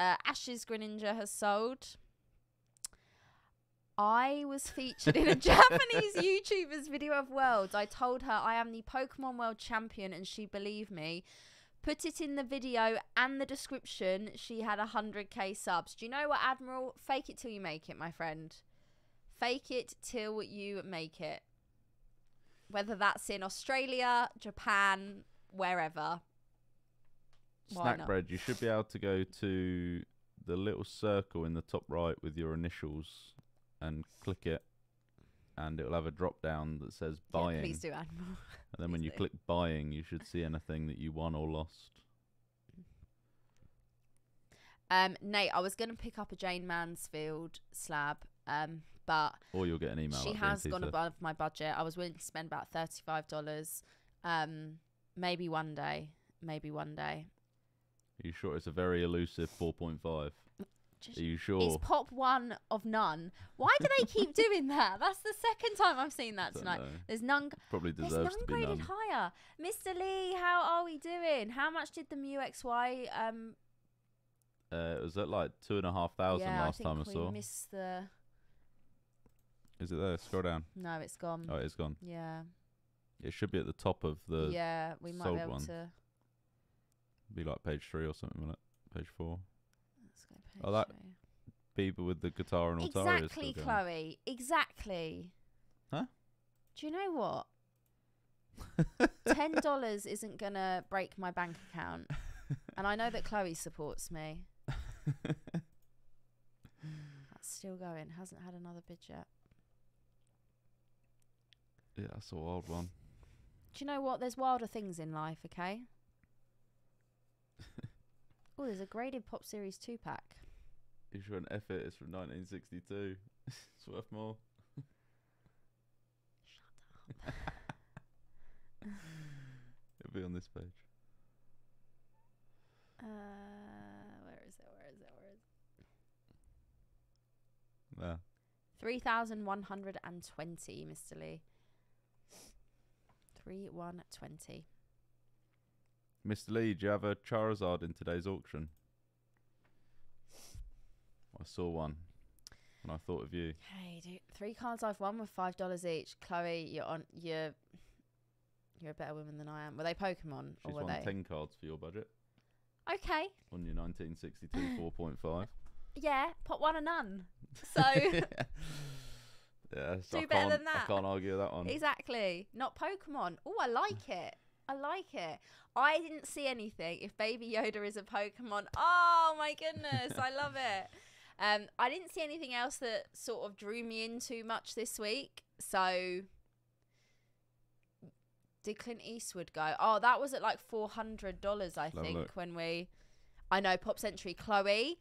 uh, Ash's Greninja has sold. I was featured in a Japanese YouTuber's video of Worlds. I told her I am the Pokemon World Champion and she believed me. Put it in the video and the description. She had one hundred K subs. Do you know what, Admiral? Fake it till you make it, my friend. Fake it till you make it. Whether that's in Australia, Japan, wherever. Snack bread, you should be able to go to the little circle in the top right with your initials and click it, and it'll have a drop down that says buying. Yeah, please do, Admiral. And then please when you do. click buying, you should see anything that you won or lost. Um, Nate, I was going to pick up a Jane Mansfield slab, um, but or you'll get an email. She like has gone above my budget. I was willing to spend about thirty-five dollars. Um, maybe one day. Maybe one day. Are you sure it's a very elusive four point five? Just, Are you sure? It's pop one of none. Why do they keep doing that? That's the second time I've seen that tonight. Know. There's none. Probably deserves there's none to be graded none. higher. Mister Lee, how are we doing? How much did the Mew X Y? Um, uh, it was at like two and a half thousand yeah, last I think time we I saw. Missed the. Is it there? Scroll down. No, it's gone. Oh, it's gone. Yeah. It should be at the top of the. Yeah, we might sold be able one. to. Be like page three or something, like page four. Oh, that people with the guitar and altar. Exactly, Chloe. Exactly. Huh? Do you know what? Ten dollars isn't gonna break my bank account, and I know that Chloe supports me. That's still going. Hasn't had another bid yet. Yeah, that's a wild one. Do you know what? There's wilder things in life. Okay. Oh, there's a graded Pop Series two pack. You sure an effort is from nineteen sixty-two. It's worth more. Shut up. It'll be on this page. Uh, where is it? Where is it? Where is it? There. three thousand one hundred twenty, Mister Lee. three thousand one hundred twenty. Mister Lee, do you have a Charizard in today's auction? I saw one, and I thought of you. Hey, dude, three cards I've won were five dollars each. Chloe, you're on. You're you're a better woman than I am. Were they Pokemon? She's or were won they? ten cards for your budget. Okay. On your nineteen sixty-two four point five. Yeah, pot one and none. So. yeah. yeah so do I better than that. I can't argue that one. Exactly. Not Pokemon. Oh, I like it. I like it. I didn't see anything. If Baby Yoda is a Pokemon, oh my goodness, I love it. Um, I didn't see anything else that sort of drew me in too much this week. So, did Clint Eastwood go? Oh, that was at like four hundred dollars, I Love think. When we, I know Pop Century. Chloe,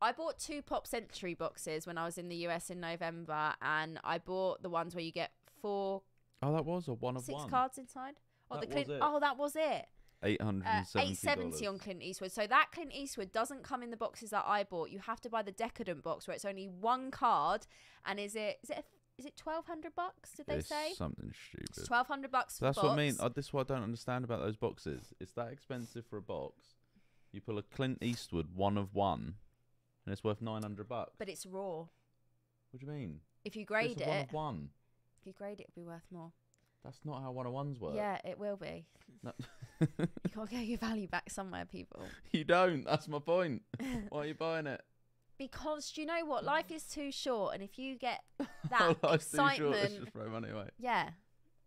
I bought two Pop Century boxes when I was in the U S in November, and I bought the ones where you get four. Oh, that was a one of six one. Six cards inside. Oh, that the was it. oh, that was it. eight hundred seventy dollars. Uh, eight seventy on Clint Eastwood. So that Clint Eastwood doesn't come in the boxes that I bought. You have to buy the Decadent box where it's only one card. And is it is it is it twelve hundred bucks? Did they it's say something stupid? It's twelve hundred bucks. That's box. What I mean. Oh, this is what I don't understand about those boxes. It's that expensive for a box. You pull a Clint Eastwood one of one, and it's worth nine hundred bucks. But it's raw. What do you mean? If you grade it's a it, one of one. If you grade it, it'll be worth more. That's not how one-on-ones work. Yeah, it will be. No. You gotta get your value back somewhere, people. You don't. That's my point. Why are you buying it? Because do you know what? Life is too short, and if you get that excitement, too short, let's just throw money away. Yeah,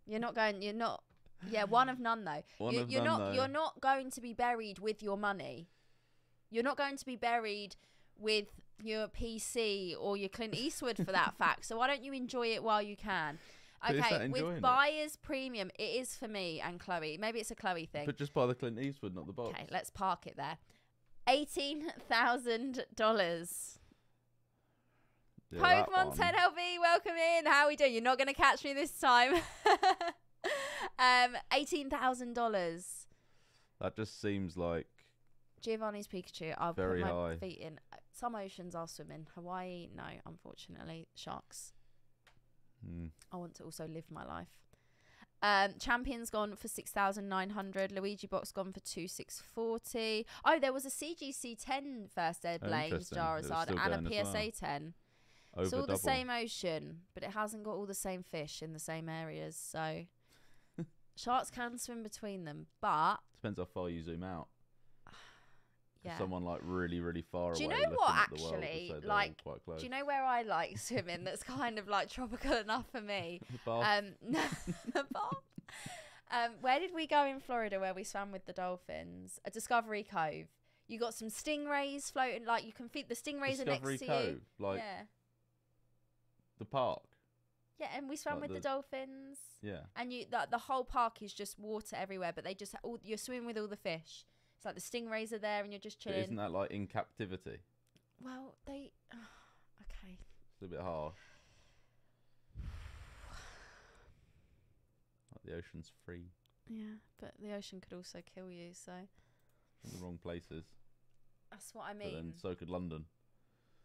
you're not going. You're not. Yeah, one of none though. One you, of you're none, not. Though. You're not going to be buried with your money. You're not going to be buried with your P C or your Clint Eastwood for that fact. So why don't you enjoy it while you can? Okay, with buyer's it? premium, it is for me and Chloe. Maybe it's a Chloe thing. But just buy the Clint Eastwood, not the box. Okay, let's park it there. eighteen thousand dollars. Yeah, Pokemon ten L V, welcome in. How are we doing? You're not going to catch me this time. um, eighteen thousand dollars. That just seems like... Giovanni's Pikachu. I'll very put my high. feet in. Some oceans I'll swim in. Hawaii, no, unfortunately. Sharks. Mm. I want to also live my life. Um, Champion's gone for six thousand nine hundred. Luigi Box gone for two thousand six hundred forty. Oh, there was a C G C ten first Ed Blaine's Charizard and a P S A well. ten. Over it's all double. the same ocean, but it hasn't got all the same fish in the same areas. So sharks can swim between them, but depends how far you zoom out. Yeah. Someone like really, really far do away. Do you know what? Actually, like, do you know where I like swimming? That's kind of like tropical enough for me. The bath. Um, the bath. Um, where did we go in Florida where we swam with the dolphins? A Discovery Cove. You got some stingrays floating. Like you can feed the stingrays Discovery are next Cove, to you. Like yeah. The park. Yeah, and we swam like with the, the dolphins. Yeah. And you, the, the whole park is just water everywhere, but they just all you're swimming with all the fish. It's like the stingrays are there and you're just chilling. But isn't that like in captivity? Well, they... Oh, okay. It's a little bit harsh. Like the ocean's free. Yeah, but the ocean could also kill you, so... In the wrong places. That's what I mean. But then so could London.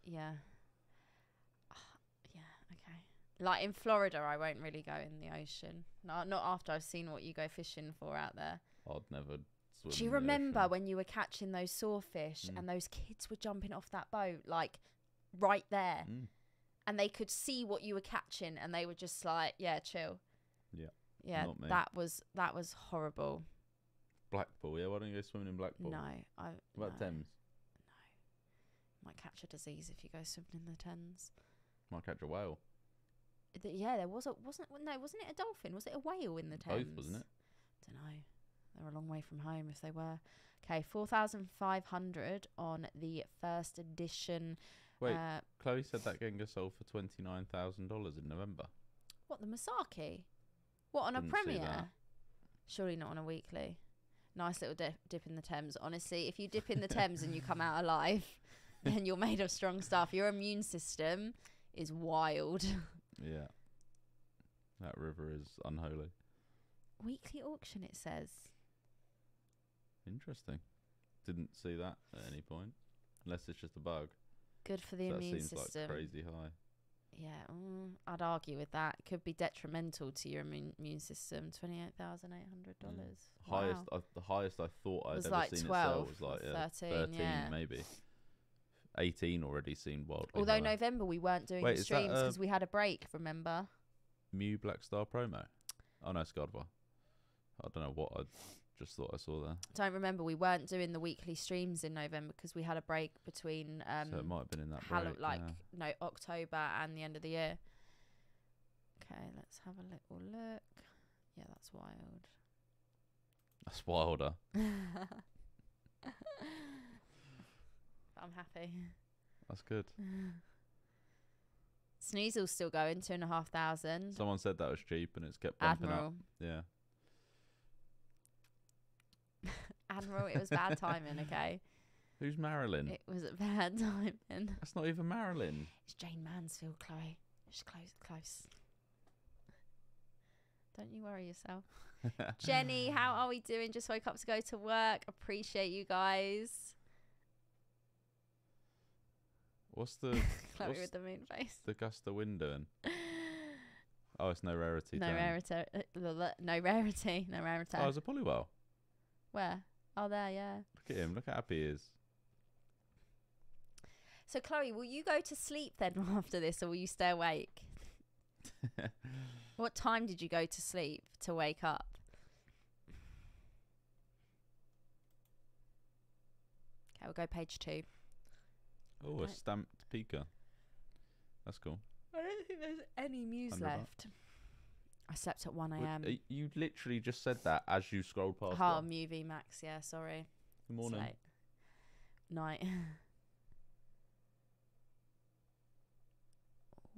Yeah. Oh, yeah, okay. Like in Florida, I won't really go in the ocean. No, not after I've seen what you go fishing for out there. I'd never... Do you remember when you were catching those swordfish mm. and those kids were jumping off that boat, like, right there? Mm. And they could see what you were catching and they were just like, yeah, chill. Yeah. Yeah, that was that was horrible. Blackpool, yeah? Why don't you go swimming in Blackpool? No. I, what about no. Thames? No. Might catch a disease if you go swimming in the Thames. Might catch a whale. The, yeah, there was a... Wasn't, no, wasn't it a dolphin? Was it a whale in the Thames? Both, wasn't it? I don't know. They're a long way from home if they were. Okay, four thousand five hundred on the first edition. Wait, uh, Chloe said that Gengar sold for twenty-nine thousand dollars in November. What, the Masaki? What, on Didn't a premiere? Surely not on a weekly. Nice little dip, dip in the Thames. Honestly, if you dip in the Thames and you come out alive, then you're made of strong stuff. Your immune system is wild. Yeah. That river is unholy. Weekly auction, it says. Interesting. Didn't see that at any point. Unless it's just a bug. Good for the so immune system. That seems like crazy high. Yeah, mm, I'd argue with that. It could be detrimental to your immune, immune system. twenty-eight thousand eight hundred dollars. Mm. Wow. Highest, I, the highest I thought I'd ever like seen twelve, it sell was like yeah, thirteen, thirteen yeah. maybe. eighteen already seemed wild. Although like November we weren't doing Wait, the streams because uh, we had a break, remember? Mew Black Star promo. Oh no, Scardabar. I don't know what I... Just thought I saw that. Don't remember. We weren't doing the weekly streams in November because we had a break between. Um, so it might have been in that break, like yeah. no October and the end of the year. Okay, let's have a little look. Yeah, that's wild. That's wilder. I'm happy. That's good. Sneasel's still going two and a half thousand. Someone said that was cheap, and it's kept bumping Admiral. up. Yeah. Admiral, it was bad timing, okay? Who's Marilyn? It was a bad timing. That's not even Marilyn. It's Jane Mansfield, Chloe. She's close, close. Don't you worry yourself. Jenny, how are we doing? Just woke up to go to work. Appreciate you guys. What's the... Chloe what's with the moon face. The Gusta Wind doing? Oh, it's no rarity. No rarity. No rarity. No rarity. Oh, it's a Poliwell. Where? Oh, there, yeah. Look at him. Look how happy he is. So, Chloe, will you go to sleep then after this, or will you stay awake? What time did you go to sleep to wake up? Okay, we'll go page two. Oh, right. A stamped Pika. That's cool. I don't think there's any Mews left. That. I slept at one A M. You literally just said that as you scrolled past. Oh, Mew V Max, yeah, sorry. Good morning. Night.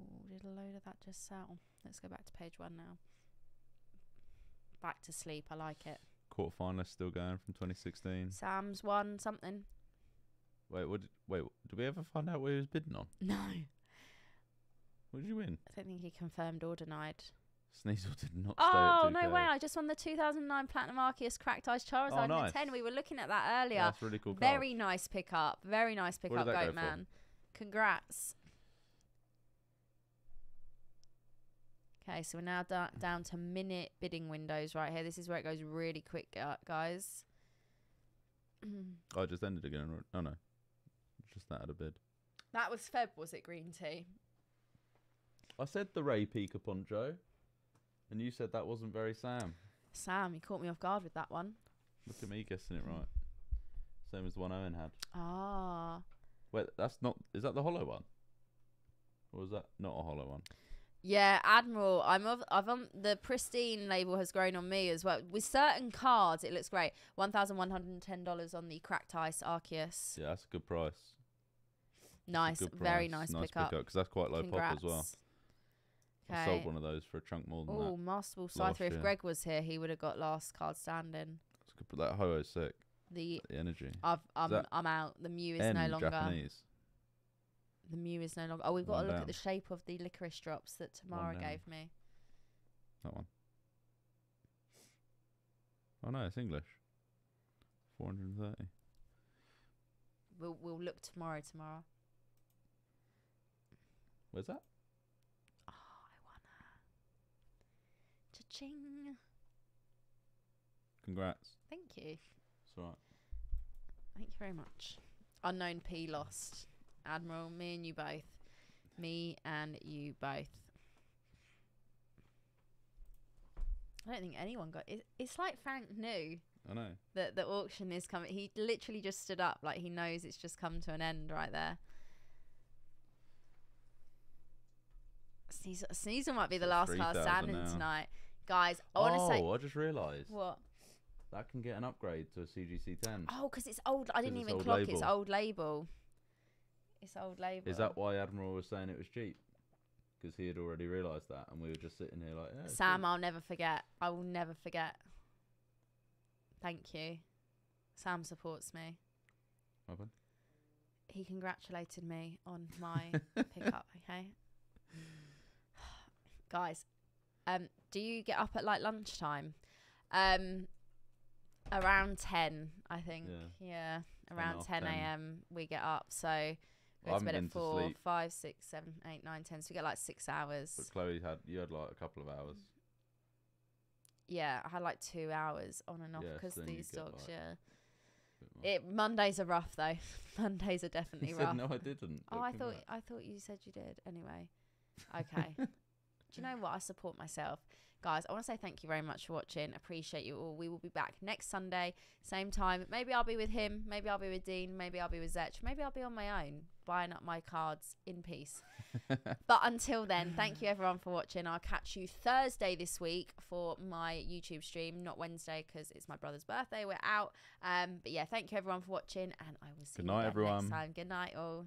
Oh, did a load of that just sell? Let's go back to page one now. Back to sleep, I like it. Quarterfinalist still going from twenty sixteen. Sam's won something. Wait, what did, wait, did we ever find out what he was bidding on? No. What did you win? I don't think he confirmed or denied. Sneasel did not stay at two K. Oh, no way. I just won the two thousand nine Platinum Arceus Cracked Eyes Charizard in the ten. We were looking at that earlier. That's really cool. Very nice pickup. Very nice pickup, Goatman. Congrats. Okay, so we're now da down to minute bidding windows right here. This is where it goes really quick, guys. Oh, it just ended again. Oh, no. Just that had a bid. That was Feb, was it, Green Tea? I said the Ray Pika Poncho, and you said that wasn't very Sam. Sam, you caught me off guard with that one. Look at me guessing it right. Same as the one Owen had. Ah. Wait, that's not... Is that the hollow one? Or is that not a hollow one? Yeah, Admiral. I'm of. I've um, the pristine label has grown on me as well. With certain cards, it looks great. One thousand one hundred and ten dollars on the Cracked Ice Arceus. Yeah, that's a good price. Nice, good price. Very nice, nice pickup. Because that's quite low Congrats. Pop as well. Okay. I sold one of those for a chunk more than Ooh, that. Oh, Masterful Scyther. If Greg was here, he would have got last card standing. It's good, but that Ho-Oh's sick. The, the energy. I've. I'm. That, I'm out. The Mew is N, no longer. Japanese. The Mew is no longer... Oh, we've got one to look down. At the shape of the licorice drops that Tamara gave me. That one. Oh, no, it's English. four hundred and thirty. We'll, we'll look tomorrow, Tamara. Where's that? Oh, I wanna. Cha-ching. Congrats. Thank you. It's all right. Thank you very much. Unknown P lost. Admiral, me and you both. Me and you both. I don't think anyone got it. It's like Frank knew. I know. That the auction is coming. He literally just stood up like he knows it's just come to an end right there. Sneasel, Sneasel might be the last card standing tonight. Guys, I want to oh, say... Oh, I just realised. What? That can get an upgrade to a C G C ten. Oh, because it's old. I didn't even clock label. It's old label. It's old label. Is that why Admiral was saying it was cheap? Because he had already realised that, and we were just sitting here like, yeah, Sam, I'll never forget. I will never forget. Thank you. Sam supports me. Robin? He congratulated me on my pickup, okay? Guys, um, do you get up at like lunchtime? Um, around ten, I think. Yeah. yeah. Around ten A M we get up, so... Well, go to bed at four, five, six, seven, eight, nine, ten. So we get like six hours. But Chloe had you had like a couple of hours. Yeah, I had like two hours on and off because yeah, these dogs. Like, yeah. It Mondays are rough though. Mondays are definitely rough. Said, no, I didn't. Oh, I thought back. I thought you said you did. Anyway, okay. Do you know what? I support myself. Guys, I want to say thank you very much for watching. Appreciate you all. We will be back next Sunday, same time. Maybe I'll be with him. Maybe I'll be with Dean. Maybe I'll be with Zech. Maybe I'll be on my own, buying up my cards in peace. But until then, thank you everyone for watching. I'll catch you Thursday this week for my YouTube stream, not Wednesday because it's my brother's birthday. We're out. Um, but yeah, thank you everyone for watching, and I will see Good night, you again everyone. next time. Good night all.